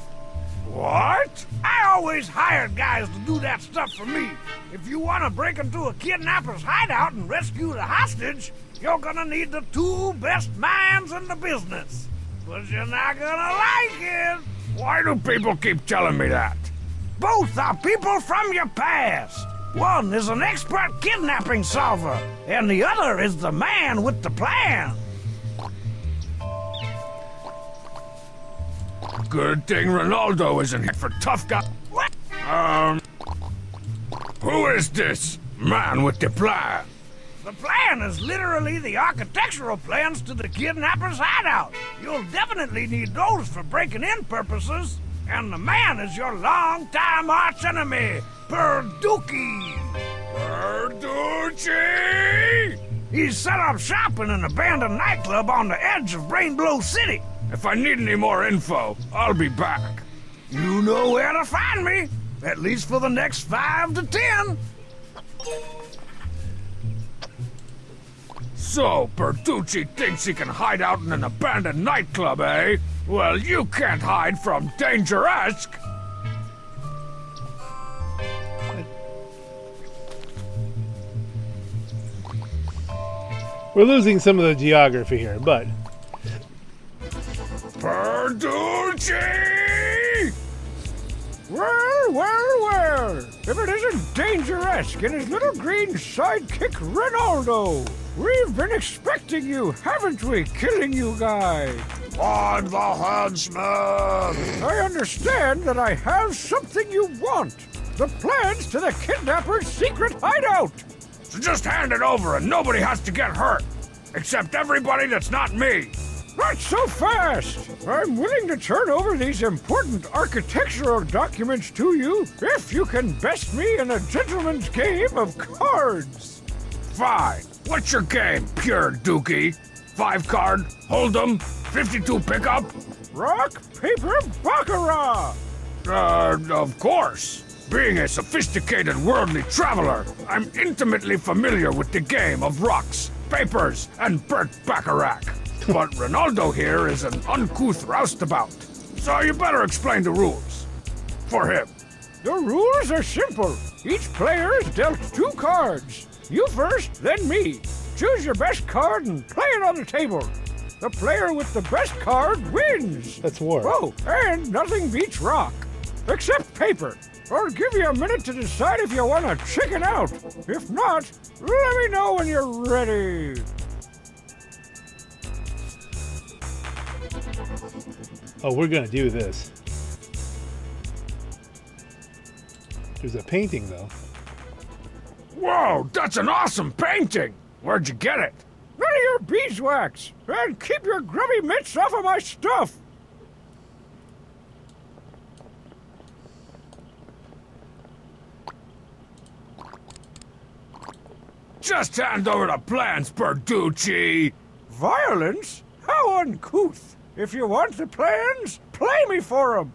What? I always hired guys to do that stuff for me. If you want to break into a kidnapper's hideout and rescue the hostage, you're gonna need the two best minds in the business. But you're not gonna like it. Why do people keep telling me that? Both are people from your past. One is an expert kidnapping solver, and the other is the man with the plan. Good thing Renaldo isn't here for tough guy. What? Um, who is this man with the plan? The plan is literally the architectural plans to the kidnapper's hideout. You'll definitely need those for breaking in purposes. And the man is your long-time arch-enemy, Perducci. Perducci! He's set up shop in an abandoned nightclub on the edge of Brain Blow City. If I need any more info, I'll be back. You know where to find me, at least for the next five to ten. So, Perducci thinks he can hide out in an abandoned nightclub, eh? Well, you can't hide from Dangeresque! We're losing some of the geography here, but... Perducci! Well, well, well! If it isn't Dangeresque and his little green sidekick Renaldo! We've been expecting you, haven't we, Killing You Guy? I'm the Huntsman! I understand that I have something you want. The plans to the kidnapper's secret hideout! So just hand it over and nobody has to get hurt. Except everybody that's not me. Not so fast! I'm willing to turn over these important architectural documents to you if you can best me in a gentleman's game of cards. Fine. What's your game, pure dookie? Five card, hold'em, fifty-two pickup? Rock, paper, baccarat! Uh, of course. Being a sophisticated worldly traveler, I'm intimately familiar with the game of rocks, papers, and Burt Bacharach. But Renaldo here is an uncouth roustabout, so you better explain the rules. For him. The rules are simple. Each player is dealt two cards. You first, then me. Choose your best card and play it on the table. The player with the best card wins. That's war. Oh, and nothing beats rock. Except paper. I'll give you a minute to decide if you want to chicken out. If not, let me know when you're ready. Oh, we're gonna do this. There's a painting, though. Whoa, that's an awesome painting! Where'd you get it? None of your beeswax! And keep your grubby mitts off of my stuff! Just hand over the plans, Perducci! Violence? How uncouth! If you want the plans, play me for them!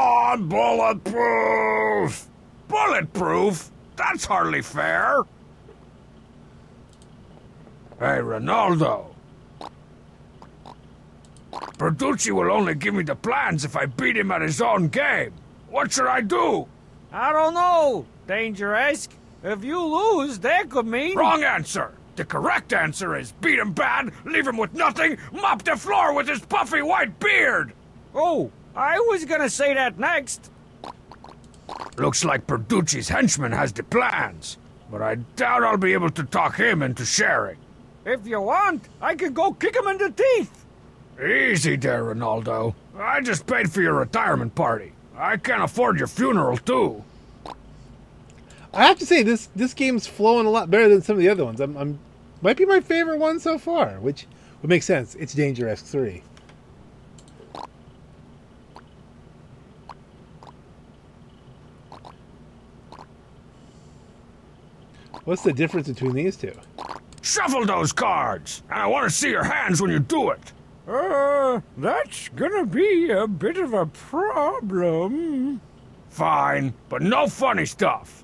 I'm bulletproof! Bulletproof? That's hardly fair! Hey, Renaldo! Perducci will only give me the plans if I beat him at his own game. What should I do? I don't know, Dangeresque. If you lose, that could mean... Wrong answer! The correct answer is beat him bad, leave him with nothing, mop the floor with his puffy white beard! Oh, I was gonna say that next. Looks like Perducci's henchman has the plans, but I doubt I'll be able to talk him into sharing. If you want, I can go kick him in the teeth! Easy there, Renaldo. I just paid for your retirement party. I can't afford your funeral, too. I have to say, this this game's flowing a lot better than some of the other ones. I'm, I'm might be my favorite one so far, which would make sense. It's Dangeresque three. What's the difference between these two? Shuffle those cards, and I want to see your hands when you do it. Uh, that's gonna be a bit of a problem. Fine, but no funny stuff.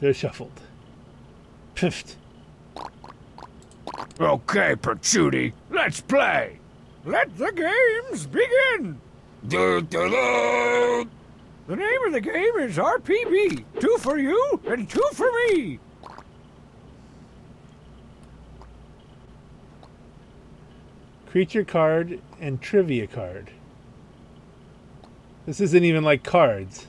They're shuffled. Piffed. Okay, Perducci, let's play. Let the games begin. Da, da, da. The name of the game is R P B. Two for you and two for me. Creature card and trivia card. This isn't even like cards.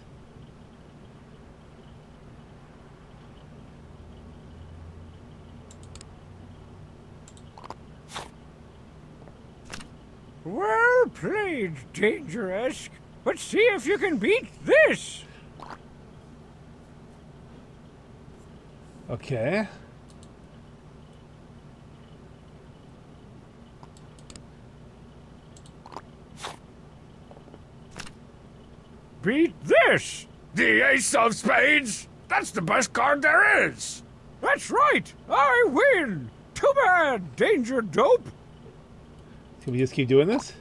Well played, Dangeresque. But see if you can beat this. Okay. Beat this! The ace of spades? That's the best card there is! That's right! I win! Too bad, Danger Dope! Can we just keep doing this?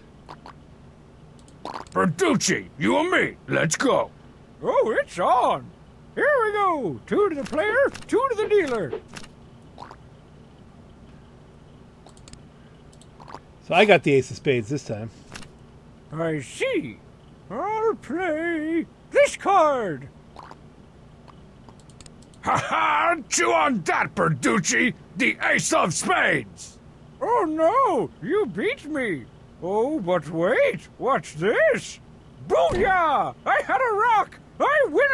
Perducci, you and me, let's go! Oh, it's on! Here we go! Two to the player, two to the dealer! So I got the ace of spades this time. I see. I'll play this card! Ha ha! Chew on that, Perducci! The ace of spades! Oh no! You beat me! Oh, but wait! What's this? Booyah! I had a rock! I win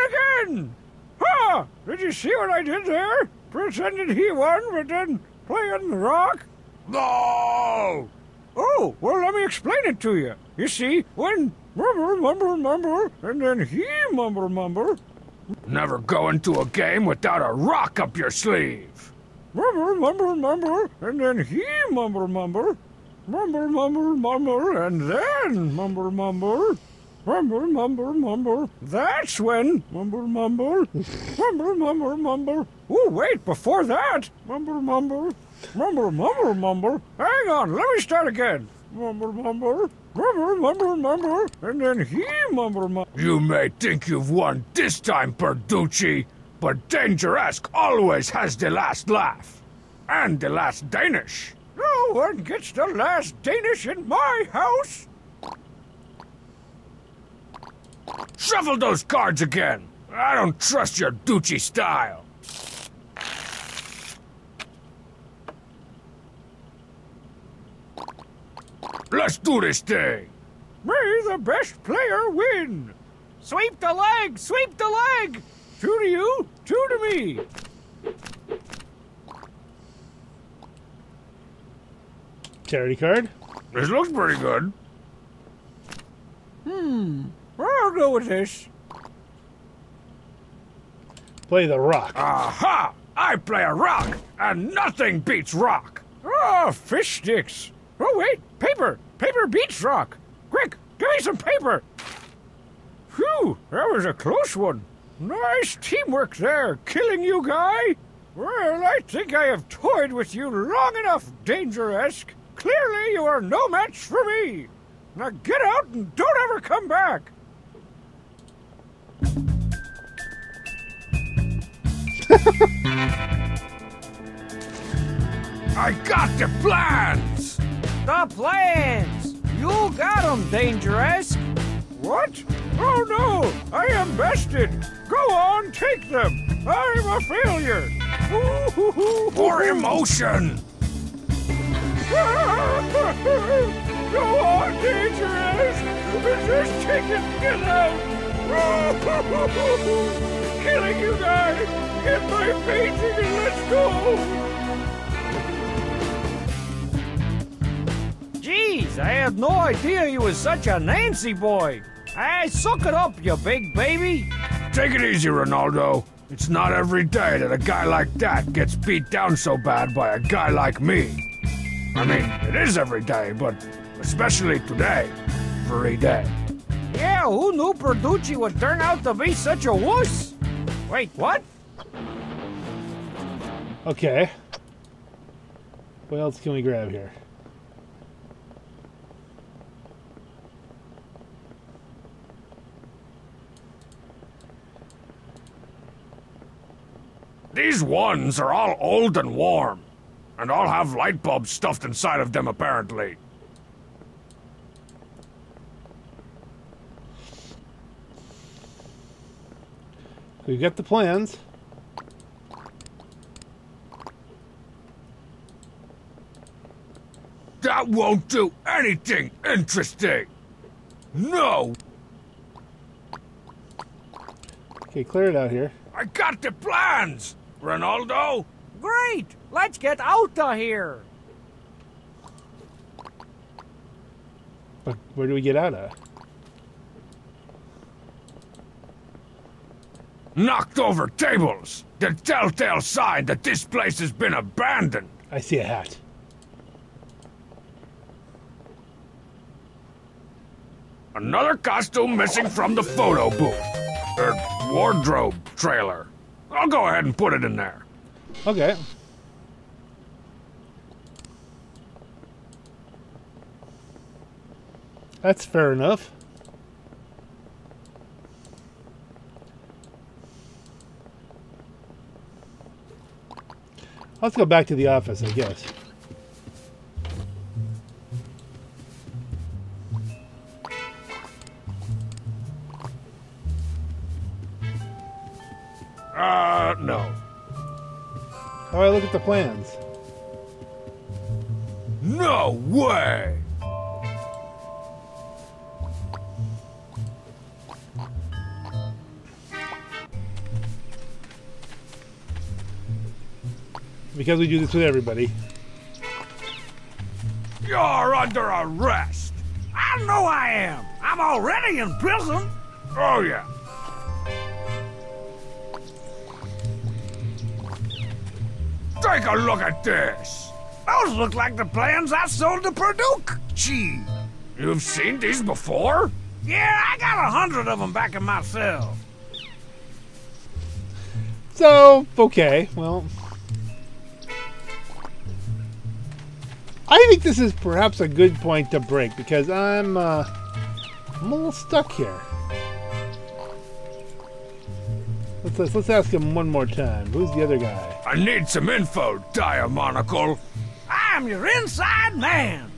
again! Ha! Did you see what I did there? Pretended he won, but then playing the rock? No! Oh, well, let me explain it to you. You see, when mumble, mumble, mumble, and then he mumble, mumble. Never go into a game without a rock up your sleeve. Mumble, mumble, mumble, and then he mumble, mumble. Mumble, mumble, mumble, and then mumble, mumble. Mumble, mumble, mumble. That's when mumble, mumble. Mumble, mumble, mumble. Oh, wait, before that. Mumble, mumble. Mumble, mumble, mumble. Hang on, let me start again. Mumble, mumble. Mumble, mumble, mumble. And then he mumble, mumble. You may think you've won this time, Perducci, but Dangeresque always has the last laugh. And the last Danish. No one gets the last Danish in my house. Shuffle those cards again. I don't trust your Ducci style. Let's do this thing. May the best player win. Sweep the leg, sweep the leg. Two to you, two to me. Charity card. This looks pretty good. Hmm. I'll go with this. Play the rock. Aha! I play a rock, and nothing beats rock. Oh, fish sticks. Oh, wait, paper. Paper beats rock. Quick, give me some paper. Phew, that was a close one. Nice teamwork there, killing you guy. Well, I think I have toyed with you long enough, Dangeresque. Clearly, you are no match for me. Now get out and don't ever come back. I got the plans! The plans! You got them, Dangeresque! What? Oh no! I am bested! Go on, take them! I'm a failure! More emotion! Go on, Dangeresque! It's just taking it out! Killing you guys! Get my painting and let's go! Jeez, I had no idea you was such a Nancy boy! Hey, suck it up, you big baby! Take it easy, Renaldo. It's not every day that a guy like that gets beat down so bad by a guy like me. I mean, it is every day, but especially today. Every day. Yeah, who knew Perducci would turn out to be such a wuss? Wait, what? Okay. What else can we grab here? These ones are all old and warm, and all have light bulbs stuffed inside of them, apparently. We've got the plans. That won't do anything interesting. No. Okay, clear it out here. I got the plans, Renaldo. Great. Let's get out of here. But where do we get out of? Knocked over tables! The telltale sign that this place has been abandoned! I see a hat. Another costume missing from the photo booth. Er, wardrobe trailer. I'll go ahead and put it in there. Okay. That's fair enough. Let's go back to the office, I guess. Uh, no. How do I look at the plans? No way! because we do this with everybody. You're under arrest. I know I am. I'm already in prison. Oh, yeah. Take a look at this. Those look like the plans I sold to Perducci. You've seen these before? Yeah, I got a hundred of them back in my cell. So, okay, well... I think this is perhaps a good point to break, because I'm, uh, I'm a little stuck here. Let's, let's, let's ask him one more time. Who's the other guy? I need some info, Diamonicle. I'm your inside man.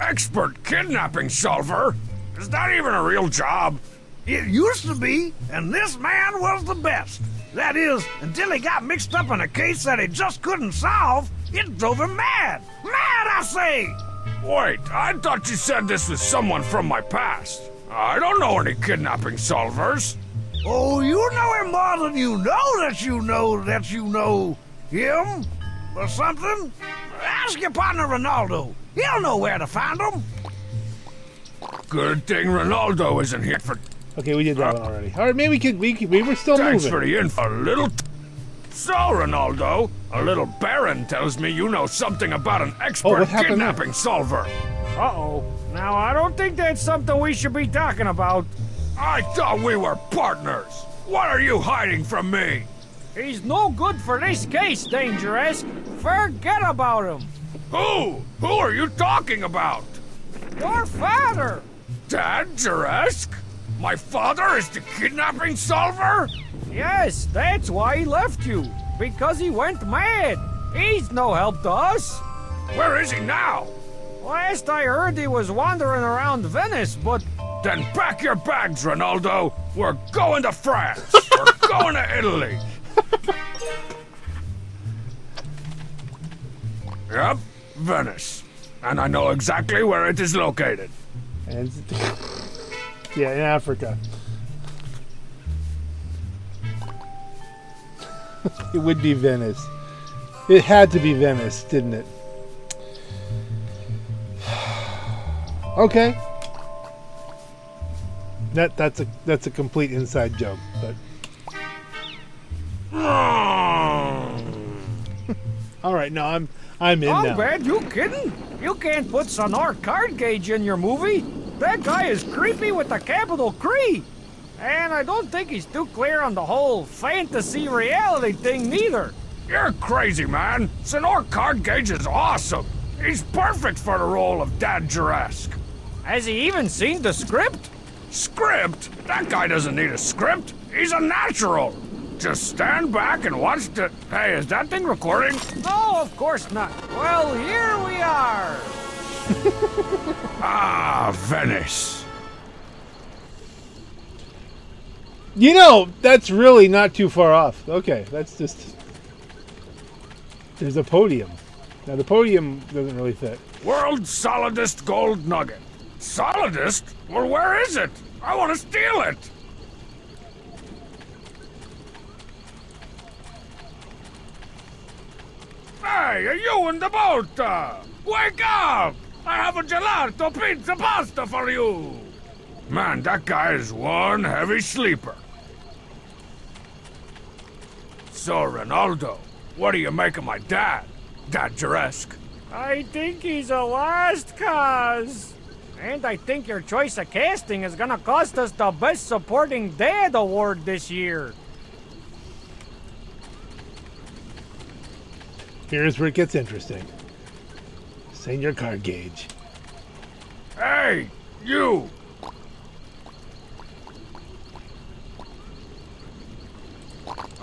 Expert kidnapping solver? Is that even a real job? It used to be, and this man was the best. That is, until he got mixed up in a case that he just couldn't solve. It drove him mad. Mad, I say! Wait, I thought you said this was someone from my past. I don't know any kidnapping solvers. Oh, you know him more than you know that you know that you know him or something. Ask your partner Renaldo. He'll know where to find him. Good thing Renaldo isn't here for... Okay, we did that uh, one already. All right, maybe we could... We, we were still thanks moving. Thanks for the info, little... So, Renaldo, a little Baron tells me you know something about an expert oh, kidnapping there? solver. Uh-oh. Now, I don't think that's something we should be talking about. I thought we were partners. What are you hiding from me? He's no good for this case, Dangeresque. Forget about him. Who? Who are you talking about? Your father. Dangeresque? My father is the kidnapping solver? Yes, that's why he left you. Because he went mad. He's no help to us. Where is he now? Last I heard he was wandering around Venice, but... Then pack your bags, Renaldo. We're going to France. We're going to Italy. Yep, Venice. And I know exactly where it is located. And yeah, in Africa. It would be Venice. It had to be Venice, didn't it? Okay. That that's a that's a complete inside joke, but all right, no, I'm I'm in oh, now. Oh, man, you kidding? You can't put Señor Cardgage in your movie. That guy is creepy with a capital Cree. And I don't think he's too clear on the whole fantasy reality thing, neither. You're crazy, man. Señor Cardgage is awesome. He's perfect for the role of Dangeresque. Has he even seen the script? Script? That guy doesn't need a script. He's a natural. Just stand back and watch the... Hey, is that thing recording? No, of course not. Well, here we are. Ah, Venice. You know, that's really not too far off. Okay, that's just... There's a podium. Now, the podium doesn't really fit. World's solidest gold nugget. Solidest? Well, where is it? I want to steal it! Hey, are you in the boat? Uh, wake up! I have a gelato pizza pasta for you! Man, that guy is one heavy sleeper. So, Renaldo, what do you make of my dad, Dangeresque? I think he's a lost cause. And I think your choice of casting is gonna cost us the Best Supporting Dad award this year. Here's where it gets interesting. Señor Cardgage. Hey, you!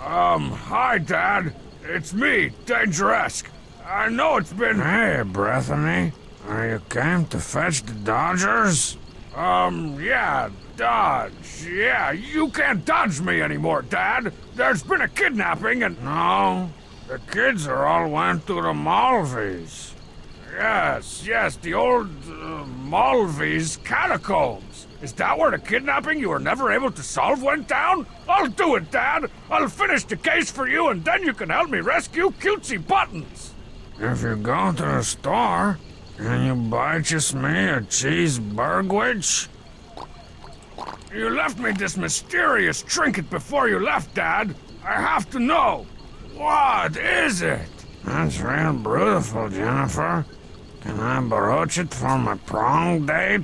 Um, hi, Dad. It's me, Dangeresque. I know it's been... Hey, Brethany. You came to fetch the Dodgers? Um, yeah, Dodge. Yeah, you can't dodge me anymore, Dad. There's been a kidnapping and... No, the kids are all went to the Malvies. Yes, yes, the old uh, Malvi's catacombs. Is that where the kidnapping you were never able to solve went down? I'll do it, Dad! I'll finish the case for you and then you can help me rescue Cutesy Buttons! If you go to the store, and you buy just me a cheese burgwitch? You left me this mysterious trinket before you left, Dad. I have to know. What is it? That's real beautiful, Jennifer. Can I broach it for my prom date?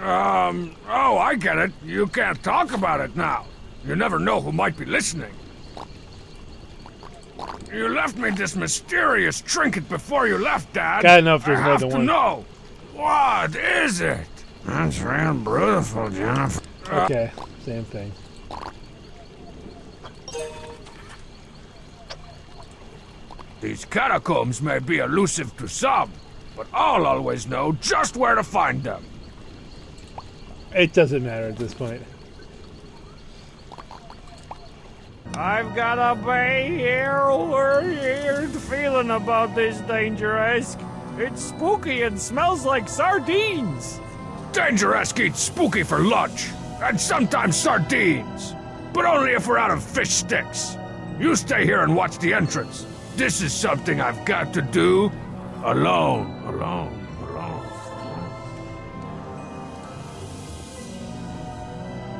Um, oh, I get it. You can't talk about it now. You never know who might be listening. You left me this mysterious trinket before you left, Dad. Gotta know if there's another one. No. What is it? That's real beautiful, Jennifer. Okay, same thing. These catacombs may be elusive to some, but I'll always know just where to find them. It doesn't matter at this point. I've got a weird feeling about this Dangeresque. It's spooky and smells like sardines. Dangeresque eats spooky for lunch, and sometimes sardines, but only if we're out of fish sticks. You stay here and watch the entrance. This is something I've got to do alone, alone.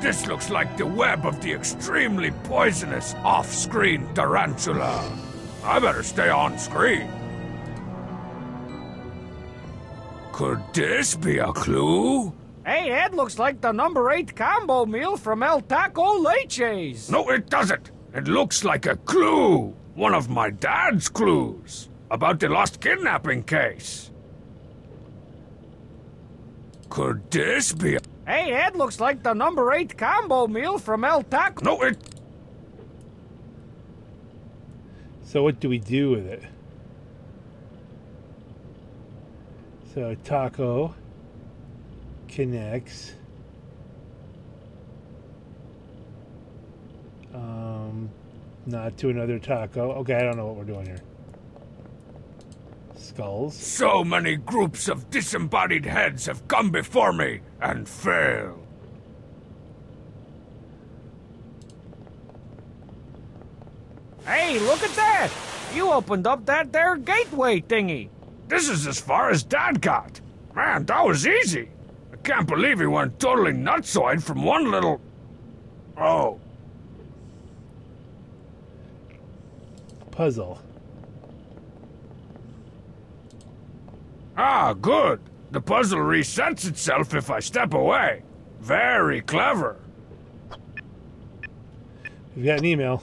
This looks like the web of the extremely poisonous off-screen tarantula. I better stay on screen. Could this be a clue? Hey, that looks like the number eight combo meal from El Taco Leche's. No, it doesn't. It looks like a clue. One of my dad's clues about the lost kidnapping case. Could this be a... Hey, that looks like the number eight combo meal from El Taco. No, it... So what do we do with it? So taco connects. Um, not to another taco. Okay, I don't know what we're doing here. Skulls. So many groups of disembodied heads have come before me and failed. Hey, look at that! You opened up that there gateway thingy. This is as far as Dad got. Man, that was easy. I can't believe he went totally nutsoid from one little... Oh. Puzzle. Ah, good. The puzzle resets itself if I step away. Very clever. We've got an email.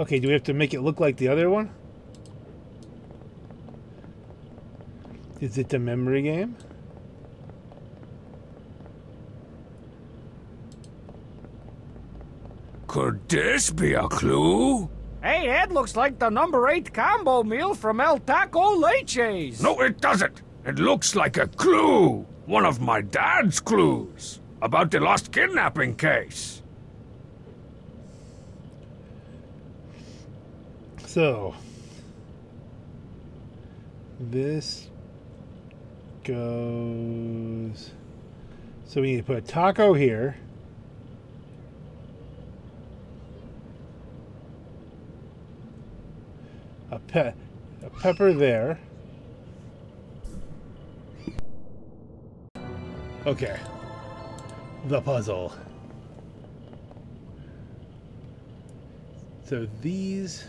Okay, do we have to make it look like the other one? Is it the memory game? Could this be a clue? Hey, that looks like the number eight combo meal from El Taco Leche's. No, it doesn't. It looks like a clue. One of my dad's clues about the lost kidnapping case. So, this goes... So we need to put a taco here. A, pe a pepper there. Okay. The puzzle. So these...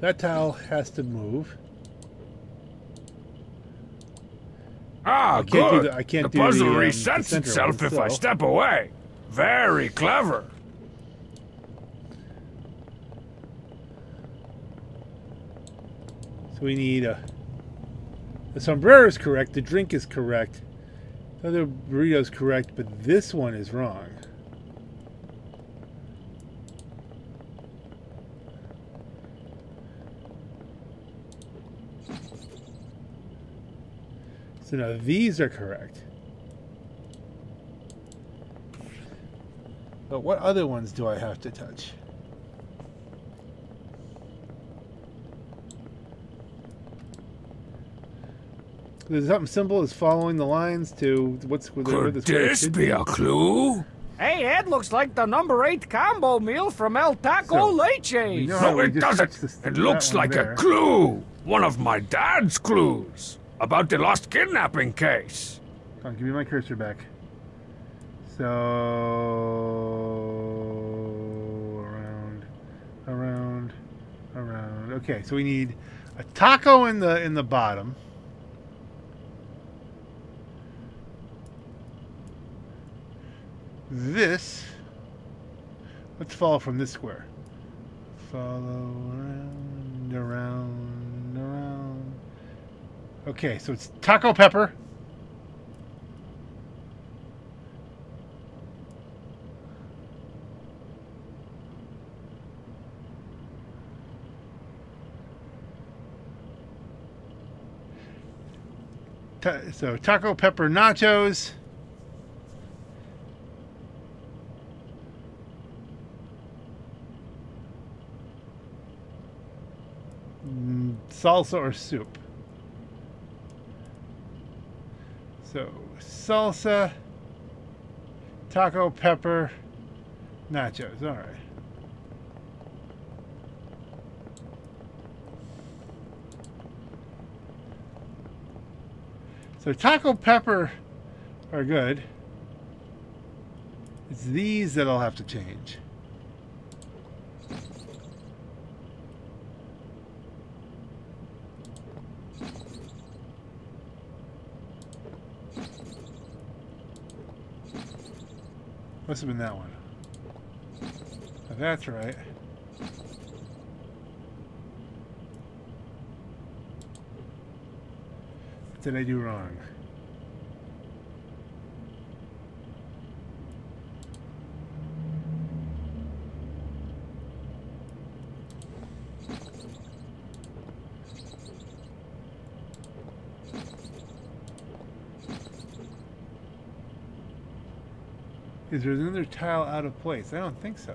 That towel has to move. Ah, I can't good. Do the, I can't the do puzzle the, um, resets the itself one, if so. I step away. Very clever. So we need a... The sombrero is correct, the drink is correct, the other burrito is correct, but this one is wrong. So now these are correct. But what other ones do I have to touch? There's something simple as following the lines to what's could this, this be a clue? Hey, that looks like the number eight combo meal from El Taco so, Leche. No, it doesn't. It looks like there. a clue. One of my dad's clues about the lost kidnapping case. Come on, give me my cursor back. So around, around, around. Okay, so we need a taco in the in the bottom. This, let's follow from this square. Follow around, around, around. Okay, so it's taco pepper. Ta- so taco pepper nachos. Salsa or soup. So salsa, taco, pepper, nachos. All right. So taco, pepper are good. It's these that I'll have to change. Must have been that one. Now that's right. What did I do wrong? Is there another tile out of place? I don't think so.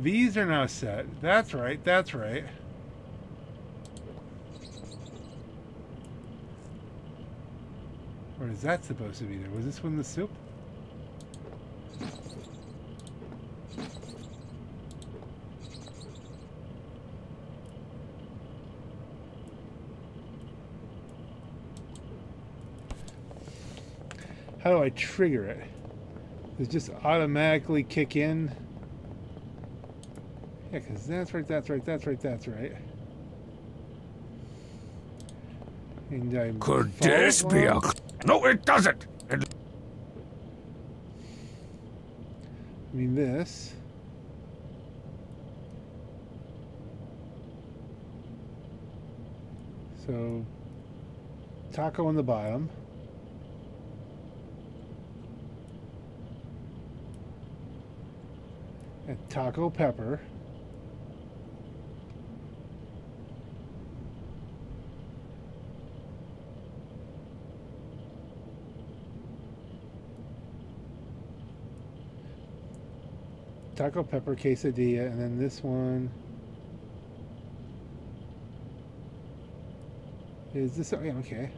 These are now set. That's right, that's right. Or is that supposed to be there? Was this one the soup? How do I trigger it? Does it just automatically kick in? Yeah, because that's right, that's right, that's right, that's right. And I Could this be a... No, it doesn't! It... I mean this... So... Taco on the bottom. And taco pepper. Taco pepper quesadilla, and then this one. Is this, yeah, okay.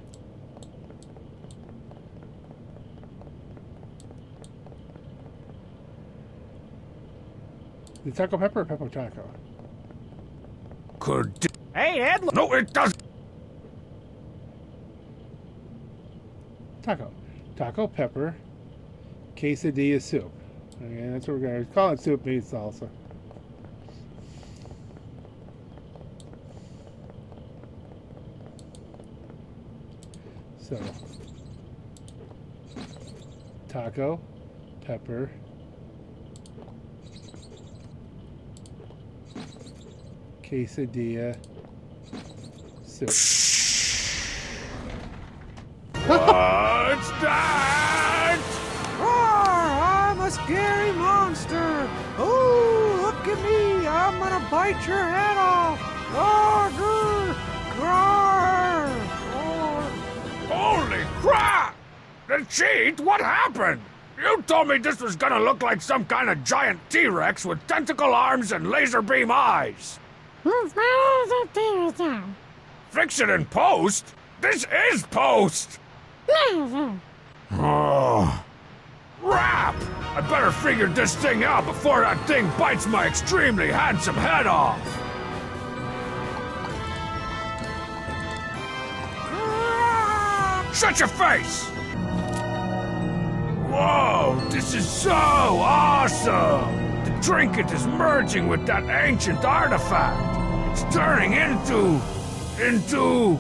The taco pepper or pepper taco? Could. Hey, Ed! No, it doesn't! Taco. Taco pepper. Quesadilla soup. Okay, that's what we're going to call it. Soup means salsa. So. Taco. Pepper. Quesadilla. Soup. What's that? Roar, I'm a scary monster. Oh, look at me. I'm gonna bite your head off. Roar, grr, grr. The Cheat? What happened? You told me this was gonna look like some kind of giant T-Rex with tentacle arms and laser beam eyes. Fix it in post? This is post! Oh. Rap! I better figure this thing out before that thing bites my extremely handsome head off! Shut your face! Whoa, this is so awesome! The trinket is merging with that ancient artifact. It's turning into... into...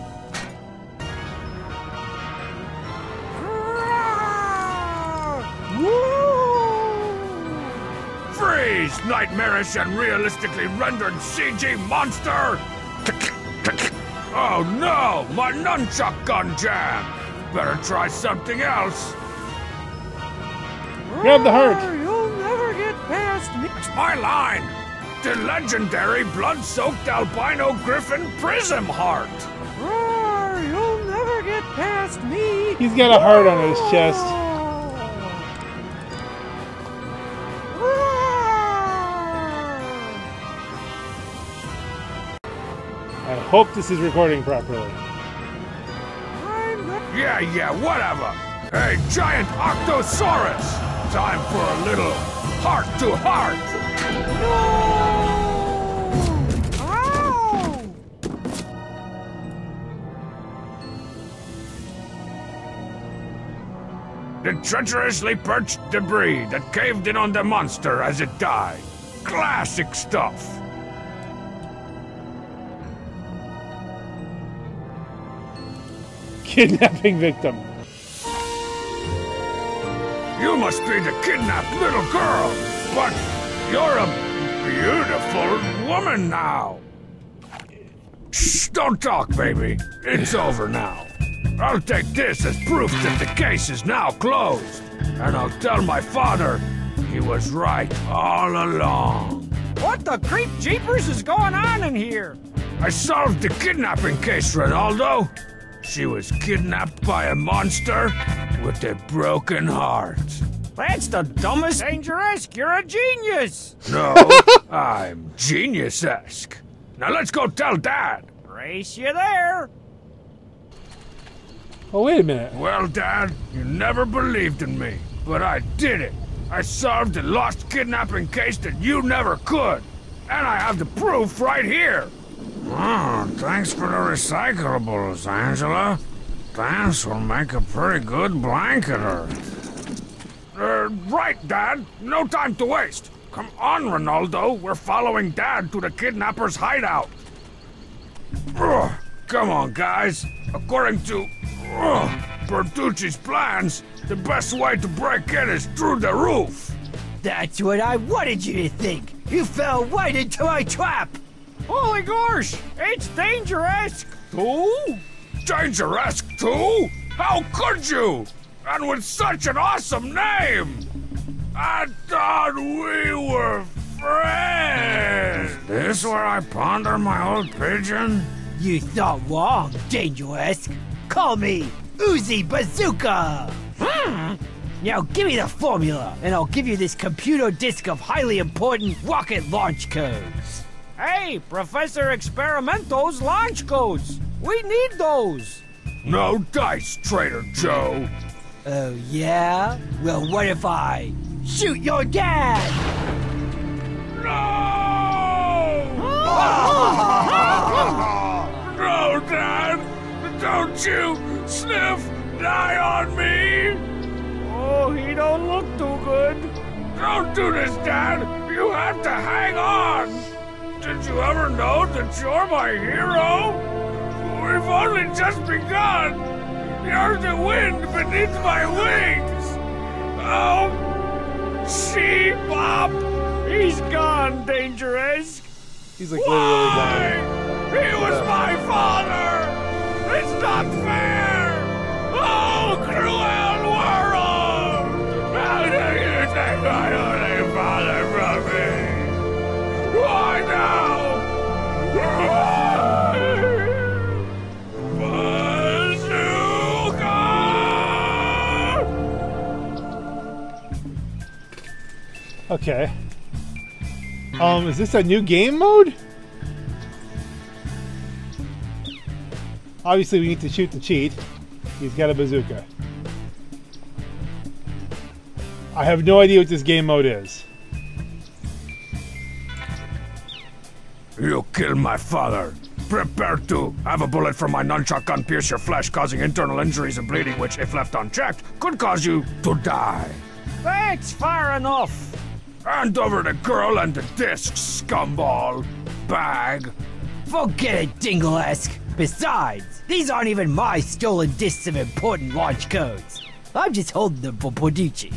Freeze, nightmarish and realistically rendered C G monster! Oh no, my nunchuck gun jam! Better try something else. Grab the heart. You'll never get past me. It's my line. The legendary blood-soaked albino griffin Prism Heart. Roar, you'll never get past me. He's got a heart on his chest. I hope this is recording properly. Yeah, yeah, whatever. Hey, giant Octosaurus! Time for a little heart to heart. No! Ow! The treacherously perched debris that caved in on the monster as it died. Classic stuff. Kidnapping victim. You must be the kidnapped little girl, but you're a beautiful woman now. Shh, don't talk, baby. It's over now. I'll take this as proof that the case is now closed, and I'll tell my father he was right all along. What the creep jeepers is going on in here? I solved the kidnapping case, Renaldo. She was kidnapped by a monster with a broken heart. That's the dumbest Dangeresque. You're a genius. No, I'm genius-esque. Now let's go tell Dad. Race you there. Oh, wait a minute. Well, Dad, you never believed in me, but I did it. I solved the lost kidnapping case that you never could. And I have the proof right here. Oh, thanks for the recyclables, Angela. Vance will make a pretty good blanketer. Uh, right, Dad. No time to waste. Come on, Renaldo. We're following Dad to the kidnapper's hideout. Ugh. Come on, guys. According to ugh, Perducci's plans, the best way to break in is through the roof. That's what I wanted you to think. You fell right into my trap. Holy gosh! It's Dangeresque Two? Dangeresque Two? How could you? And with such an awesome name! I thought we were friends! Is this where I ponder my old pigeon? You thought wrong, Dangeresque. Call me Uzi Bazooka! Hmm. Now give me the formula, and I'll give you this computer disk of highly important rocket launch codes. Hey, Professor Experimental's launch codes! We need those! No dice, Trader Joe! Oh, yeah? Well, what if I shoot your dad? No! No, Dad! Don't you sniff die on me! Oh, he don't look too good. Don't do this, Dad! You have to hang on! Did you ever know that you're my hero? We've only just begun! You're the wind beneath my wings! Oh, she-bop! He's gone, Dangeresque! He's like literally gone. He was my father! It's not fair! Oh, cruel world! How do you take my only father from me? Why now? Bazooka! Okay. Um, is this a new game mode? Obviously we need to shoot the cheat. He's got a bazooka. I have no idea what this game mode is. You killed my father. Prepare to have a bullet from my nunchuck gun pierce your flesh, causing internal injuries and bleeding, which, if left unchecked, could cause you to die. That's far enough. Hand over the girl and the disc, scumball. Bag. Forget it, Dingle-esque. Besides, these aren't even my stolen discs of important launch codes. I'm just holding them for Perducci.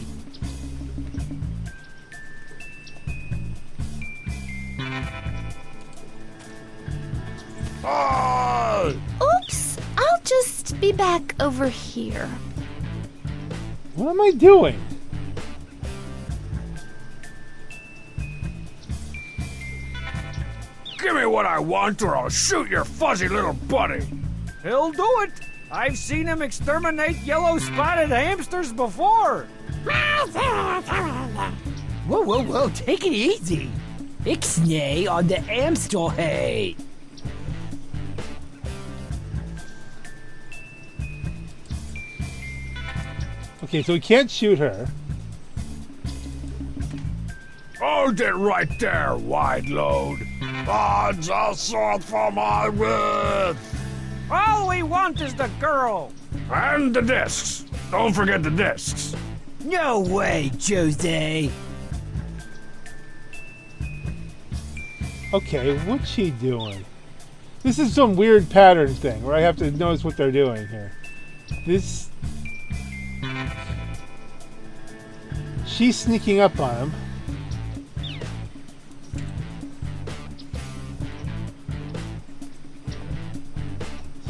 Oops, I'll just be back over here. What am I doing? Give me what I want or I'll shoot your fuzzy little buddy. He'll do it. I've seen him exterminate yellow-spotted hamsters before. Whoa, whoa, whoa, take it easy. Ixnay on the hamster hay. Okay, so we can't shoot her. Hold it right there, wide load. Odds I'll sort for my worth. All we want is the girl. And the discs. Don't forget the discs. No way, Jose. Okay, what's she doing? This is some weird pattern thing where I have to notice what they're doing here. This... She's sneaking up on him.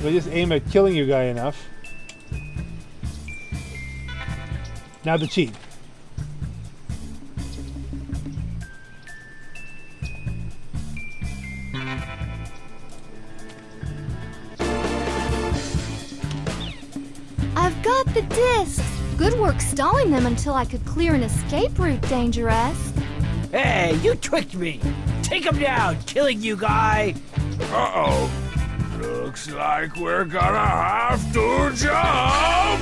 So I just aim at killing you guy enough. Now the cheat. I've got the discs. Good work stalling them until I could clear an escape route, Dangeresque. Hey, you tricked me! Take him down, killing you guy! Uh-oh. Looks like we're gonna have to jump!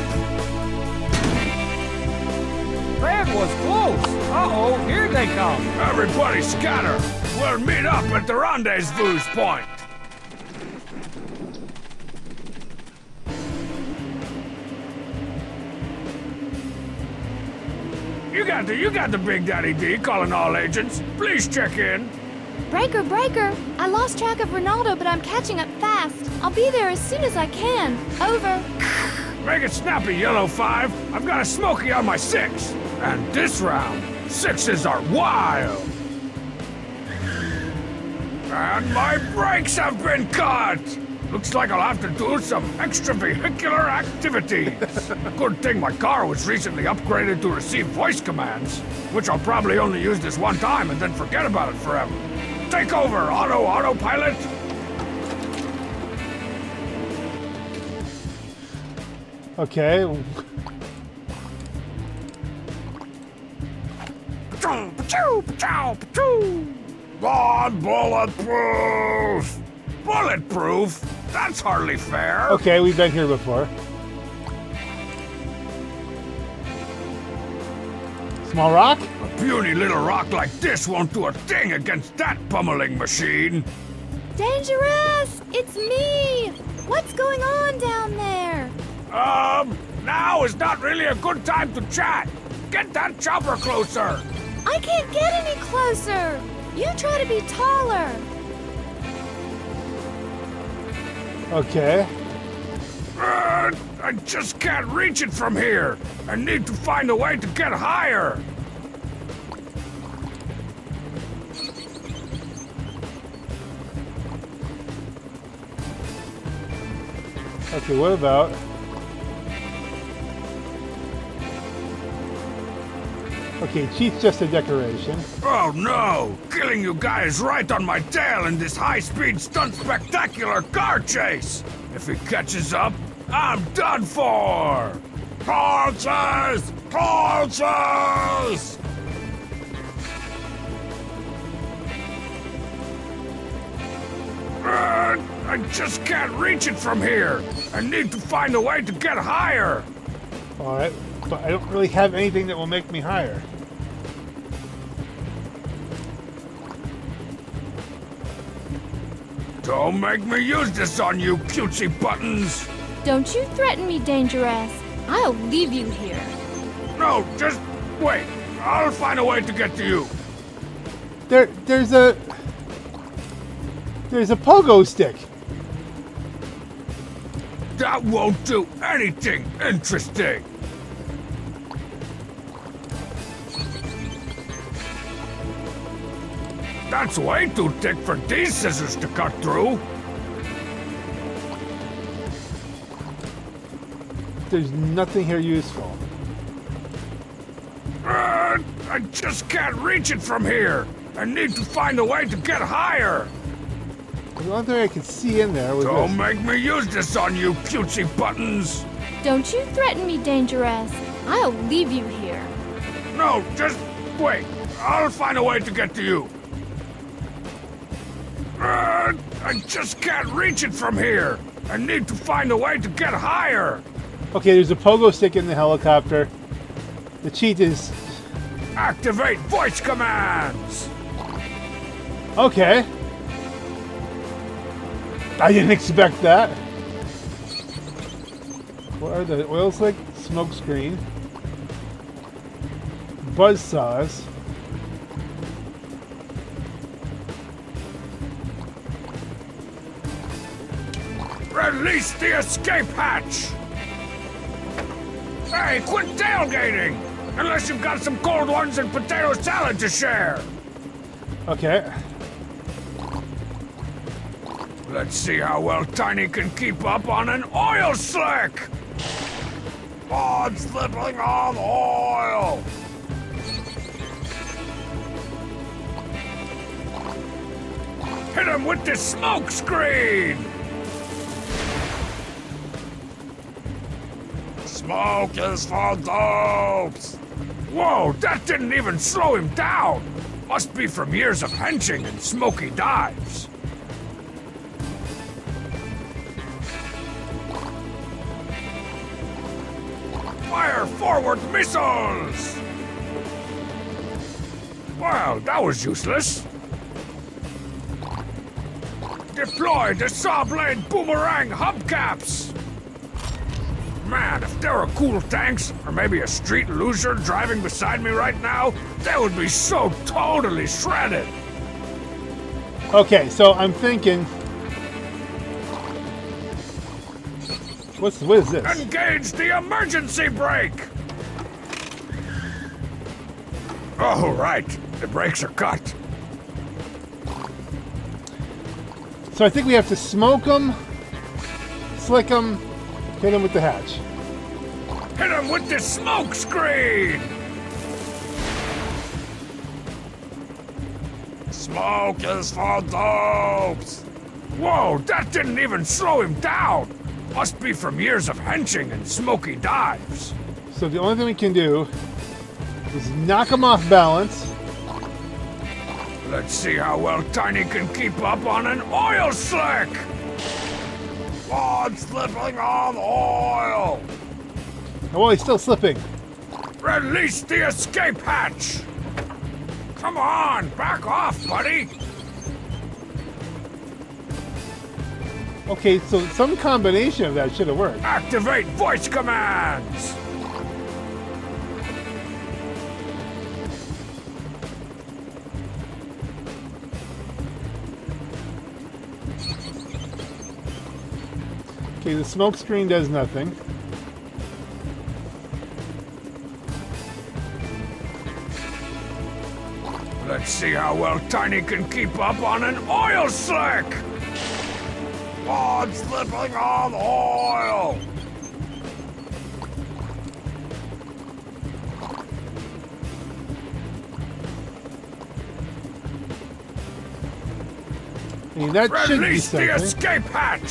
That was close! Uh-oh, here they come! Everybody scatter! We'll meet up at the rendezvous point! You got the, you got the Big Daddy D calling all agents. Please check in. Breaker, breaker. I lost track of Renaldo, but I'm catching up fast. I'll be there as soon as I can. Over. Make it snappy, Yellow Five. I've got a Smokey on my six. And this round, sixes are wild. And my brakes have been cut. Looks like I'll have to do some extravehicular activities. Good thing my car was recently upgraded to receive voice commands, which I'll probably only use this one time and then forget about it forever. Take over, auto autopilot! Okay. Patrol, patrol, patrol, patrol. God, bulletproof! Bulletproof? That's hardly fair. Okay, we've been here before. Small rock? A puny little rock like this won't do a thing against that pummeling machine. Dangerous! It's me! What's going on down there? Um, now is not really a good time to chat. Get that chopper closer. I can't get any closer. You try to be taller. Okay. Uh, I just can't reach it from here. I need to find a way to get higher. Okay, what about? Okay, cheat's just a decoration. Oh no! Killing you guys right on my tail in this high-speed stunt spectacular car chase! If he catches up, I'm done for! Torches! Torches! I just can't reach it from here. I need to find a way to get higher. All right, but I don't really have anything that will make me higher. Don't make me use this on you, Cutesy Buttons. Don't you threaten me, Dangeresque. I'll leave you here. No, just wait. I'll find a way to get to you. There, there's a... There's a pogo stick. That won't do anything interesting. That's way too thick for these scissors to cut through. There's nothing here useful. Uh, I just can't reach it from here. I need to find a way to get higher. The only thing I could see in there was Don't this. make me use this on you, Cutesy Buttons. Don't you threaten me, Dangeresque. I'll leave you here. No, just wait. I'll find a way to get to you. Uh, I just can't reach it from here. I need to find a way to get higher. Okay, there's a pogo stick in the helicopter. The cheat is... Activate voice commands! Okay. I didn't expect that. What are the oil slick? Smoke screen. Buzz saws. Release the escape hatch! Hey, quit tailgating! Unless you've got some cold ones and potato salad to share! Okay. Let's see how well Tiny can keep up on an oil slick! Oh, I'm slipping on oil! Hit him with the smoke screen! Smoke is for dopes! Whoa, that didn't even slow him down! Must be from years of henching and smoky dives. Fire forward missiles! Well, that was useless. Deploy the saw blade boomerang hubcaps! Man, if there were cool tanks, or maybe a street loser driving beside me right now, they would be so totally shredded. Okay, so I'm thinking... What's, what is this? Engage the emergency brake! Oh, right. The brakes are cut. So I think we have to smoke them, slick them, hit him with the hatch. Hit him with the smoke screen! Smoke is for dopes! Whoa, that didn't even slow him down! Must be from years of henching and smoky dives. So the only thing we can do is knock him off balance. Let's see how well Tiny can keep up on an oil slick! Oh, I'm slipping on oil! Oh, he's still slipping. Release the escape hatch! Come on, back off, buddy! Okay, so some combination of that should have worked. Activate voice commands! Okay, the smoke screen does nothing. Let's see how well Tiny can keep up on an oil slick! Oh, I'm slipping on oil! I mean, that should be something. Release the escape hatch!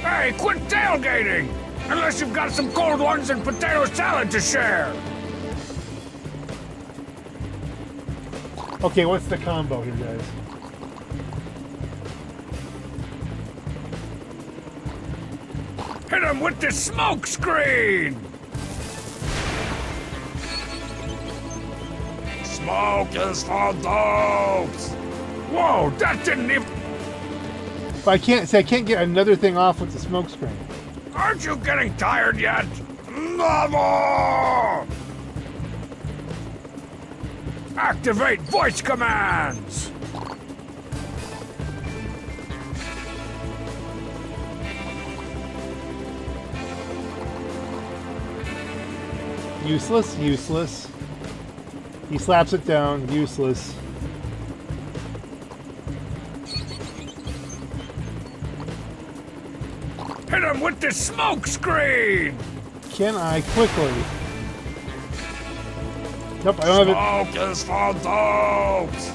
Hey, quit tailgating! Unless you've got some cold ones and potato salad to share! Okay, what's the combo here, guys? Hit him with the smoke screen! Smoke is for dopes! Whoa, that didn't even... But I can't say, I can't get another thing off with the smoke screen. Aren't you getting tired yet? Never! Activate voice commands! Useless, useless. He slaps it down, useless. Hit him with the smoke screen! Can I quickly? Nope, I don't have it. Smoke is for dopes!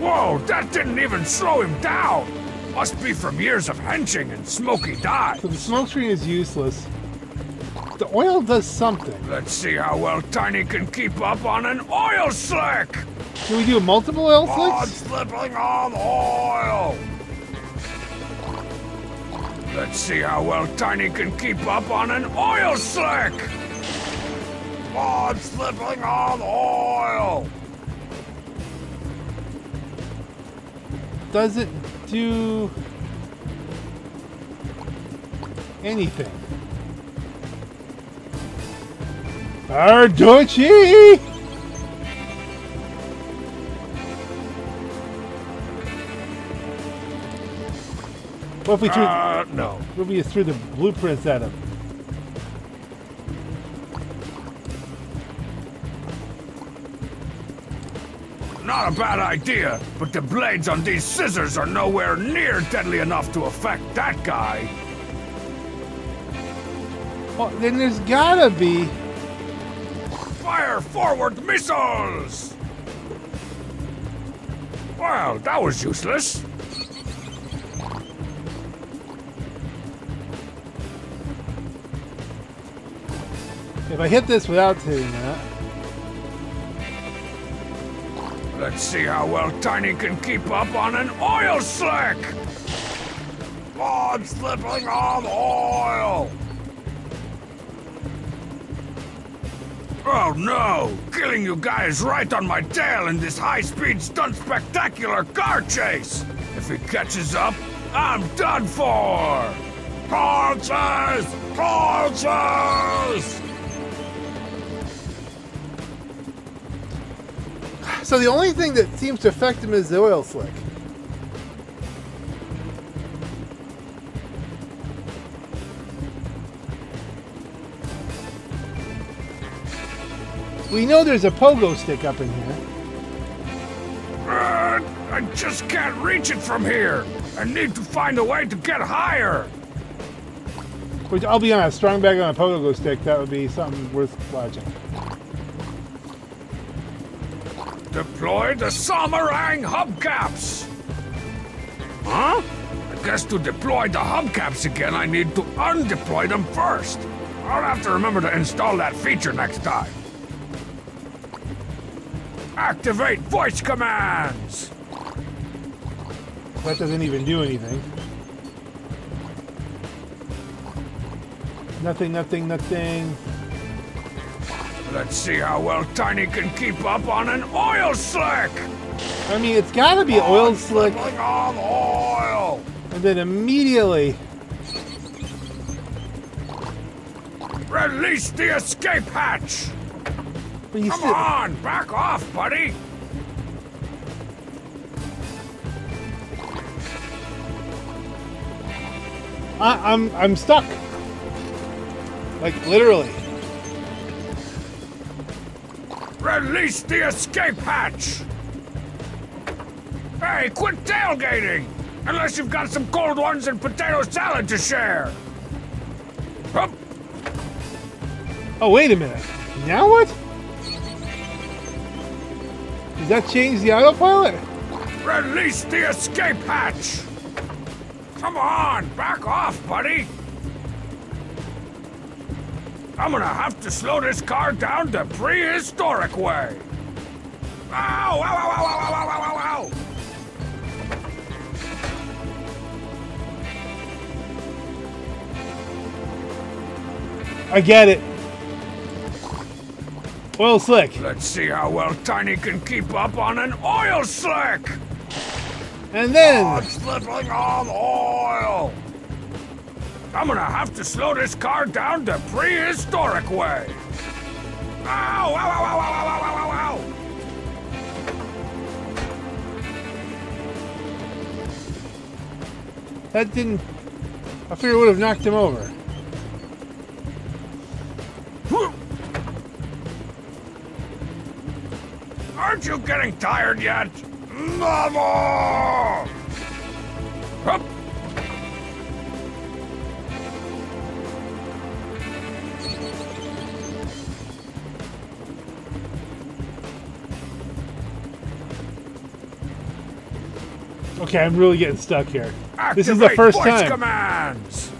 Whoa, that didn't even slow him down! Must be from years of henching and smoky dives. So the smoke screen is useless. The oil does something. Let's see how well Tiny can keep up on an oil slick! Can we do multiple oil Bond slicks? Slipping on oil! Let's see how well Tiny can keep up on an oil slick! Bond slipping on oil! Does it do... anything? Perducci! What if we threw? Uh, no. What if we threw the blueprints at him? Not a bad idea, but the blades on these scissors are nowhere near deadly enough to affect that guy. Well, then there's gotta be. Fire forward missiles! Well, that was useless. If I hit this without doing that... Let's see how well Tiny can keep up on an oil slick! Bond slipping on oil! Oh no! Killing You Guy is right on my tail in this high-speed stunt spectacular car chase! If he catches up, I'm done for! Car chase! Car chase! So the only thing that seems to affect him is the oil slick. We know there's a pogo stick up in here. Uh, I just can't reach it from here. I need to find a way to get higher. Which, I'll be honest, strong bag on a pogo stick, that would be something worth watching. Deploy the Samarang hubcaps. Huh? I guess to deploy the hubcaps again, I need to undeploy them first. I'll have to remember to install that feature next time. Activate voice commands! That doesn't even do anything. Nothing, nothing, nothing. Let's see how well Tiny can keep up on an oil slick! I mean, it's gotta be oil slick. On oil! And then immediately... Release the escape hatch! Come on, back off, buddy! I, I'm I'm stuck. Like literally. Release the escape hatch! Hey, quit tailgating! Unless you've got some cold ones and potato salad to share. Hup. Oh wait a minute! Now what? Does that change the autopilot? Release the escape hatch! Come on, back off, buddy! I'm gonna have to slow this car down the prehistoric way! Ow! Ow! Ow! Ow! Ow! Ow! Ow! Ow! I get it. Oil slick. Let's see how well Tiny can keep up on an oil slick. And then... oh, it's slipping on oil. I'm gonna have to slow this car down the prehistoric way. Ow, ow, ow, ow, ow, ow, ow, ow, ow. That didn't... I figured it would have knocked him over. Aren't you getting tired yet? Mama! Hup. Okay, I'm really getting stuck here. Activate this is the first voice time. Commands.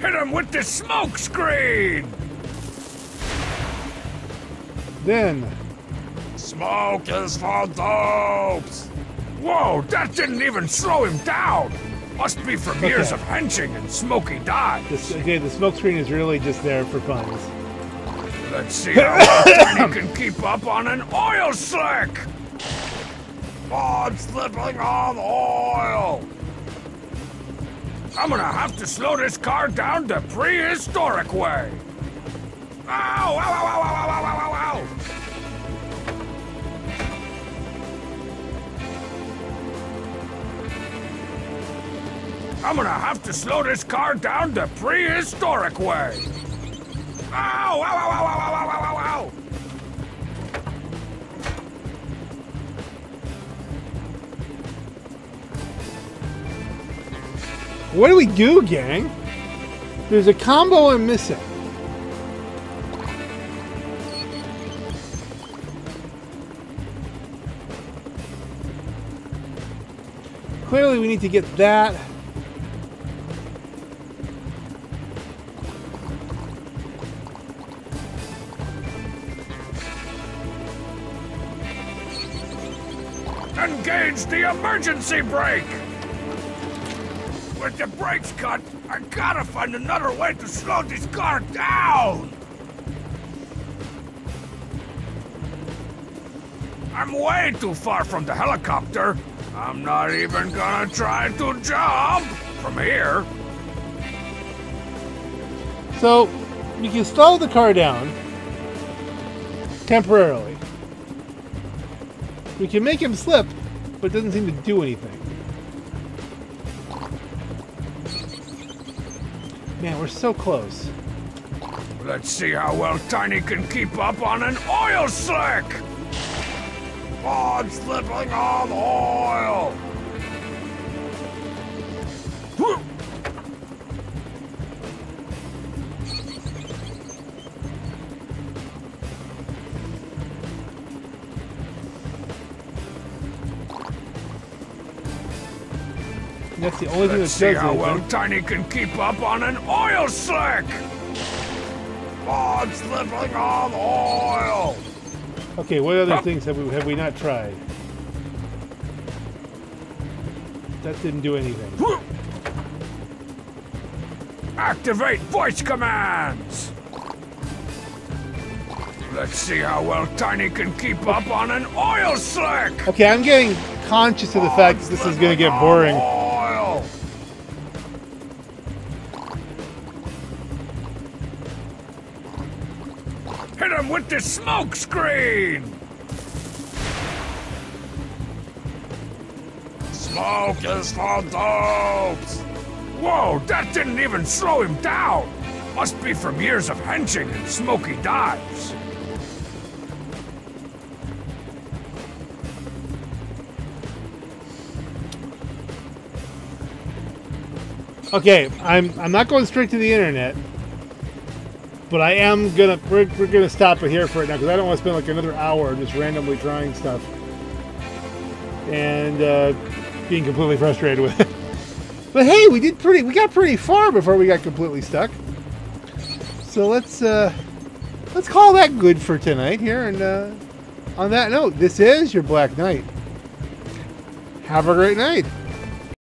Hit him with the smoke screen. Then, smoke is for dopes. Whoa, that didn't even slow him down. Must be from years okay. of henching and smoky dives. Okay, the smoke screen is really just there for puns. Let's see how Tiny can keep up on an oil slick. Oh, I'm slipping on oil. I'm gonna have to slow this car down the prehistoric way. Ow, ow, ow, ow, ow, ow, ow, ow, ow. I'm gonna have to slow this car down the prehistoric way. Ow, ow, ow, ow, ow, ow, ow, ow, ow. What do we do, gang? There's a combo I'm missing. Clearly we need to get that. Engage the emergency brake! With the brakes cut, I gotta find another way to slow this car down! I'm way too far from the helicopter. I'm not even gonna try to jump from here. So, you can slow the car down temporarily. We can make him slip, but it doesn't seem to do anything. Man, we're so close. Let's see how well Tiny can keep up on an oil slick! Oh, I'm slipping on oil! That's the only thing that does it. Let's see how well Tiny can keep up on an oil slick! Oh, I'm slipping on oil! Okay, what other things have we have we not tried? That didn't do anything. Activate voice commands! Let's see how well Tiny can keep up on an oil slick! Okay, I'm getting conscious of the fact that this is gonna get boring. Hit him with the smoke screen! Smoke is for dopes! Whoa, that didn't even slow him down! Must be from years of henching and smoky dives. Okay, I'm I'm not going straight to the internet. But I am gonna we're, we're gonna stop it here for it now because I don't want to spend like another hour just randomly trying stuff and uh, being completely frustrated with it. But hey, we did pretty we got pretty far before we got completely stuck. So let's uh, let's call that good for tonight here. And uh, on that note, this is your Black Knight. Have a great night.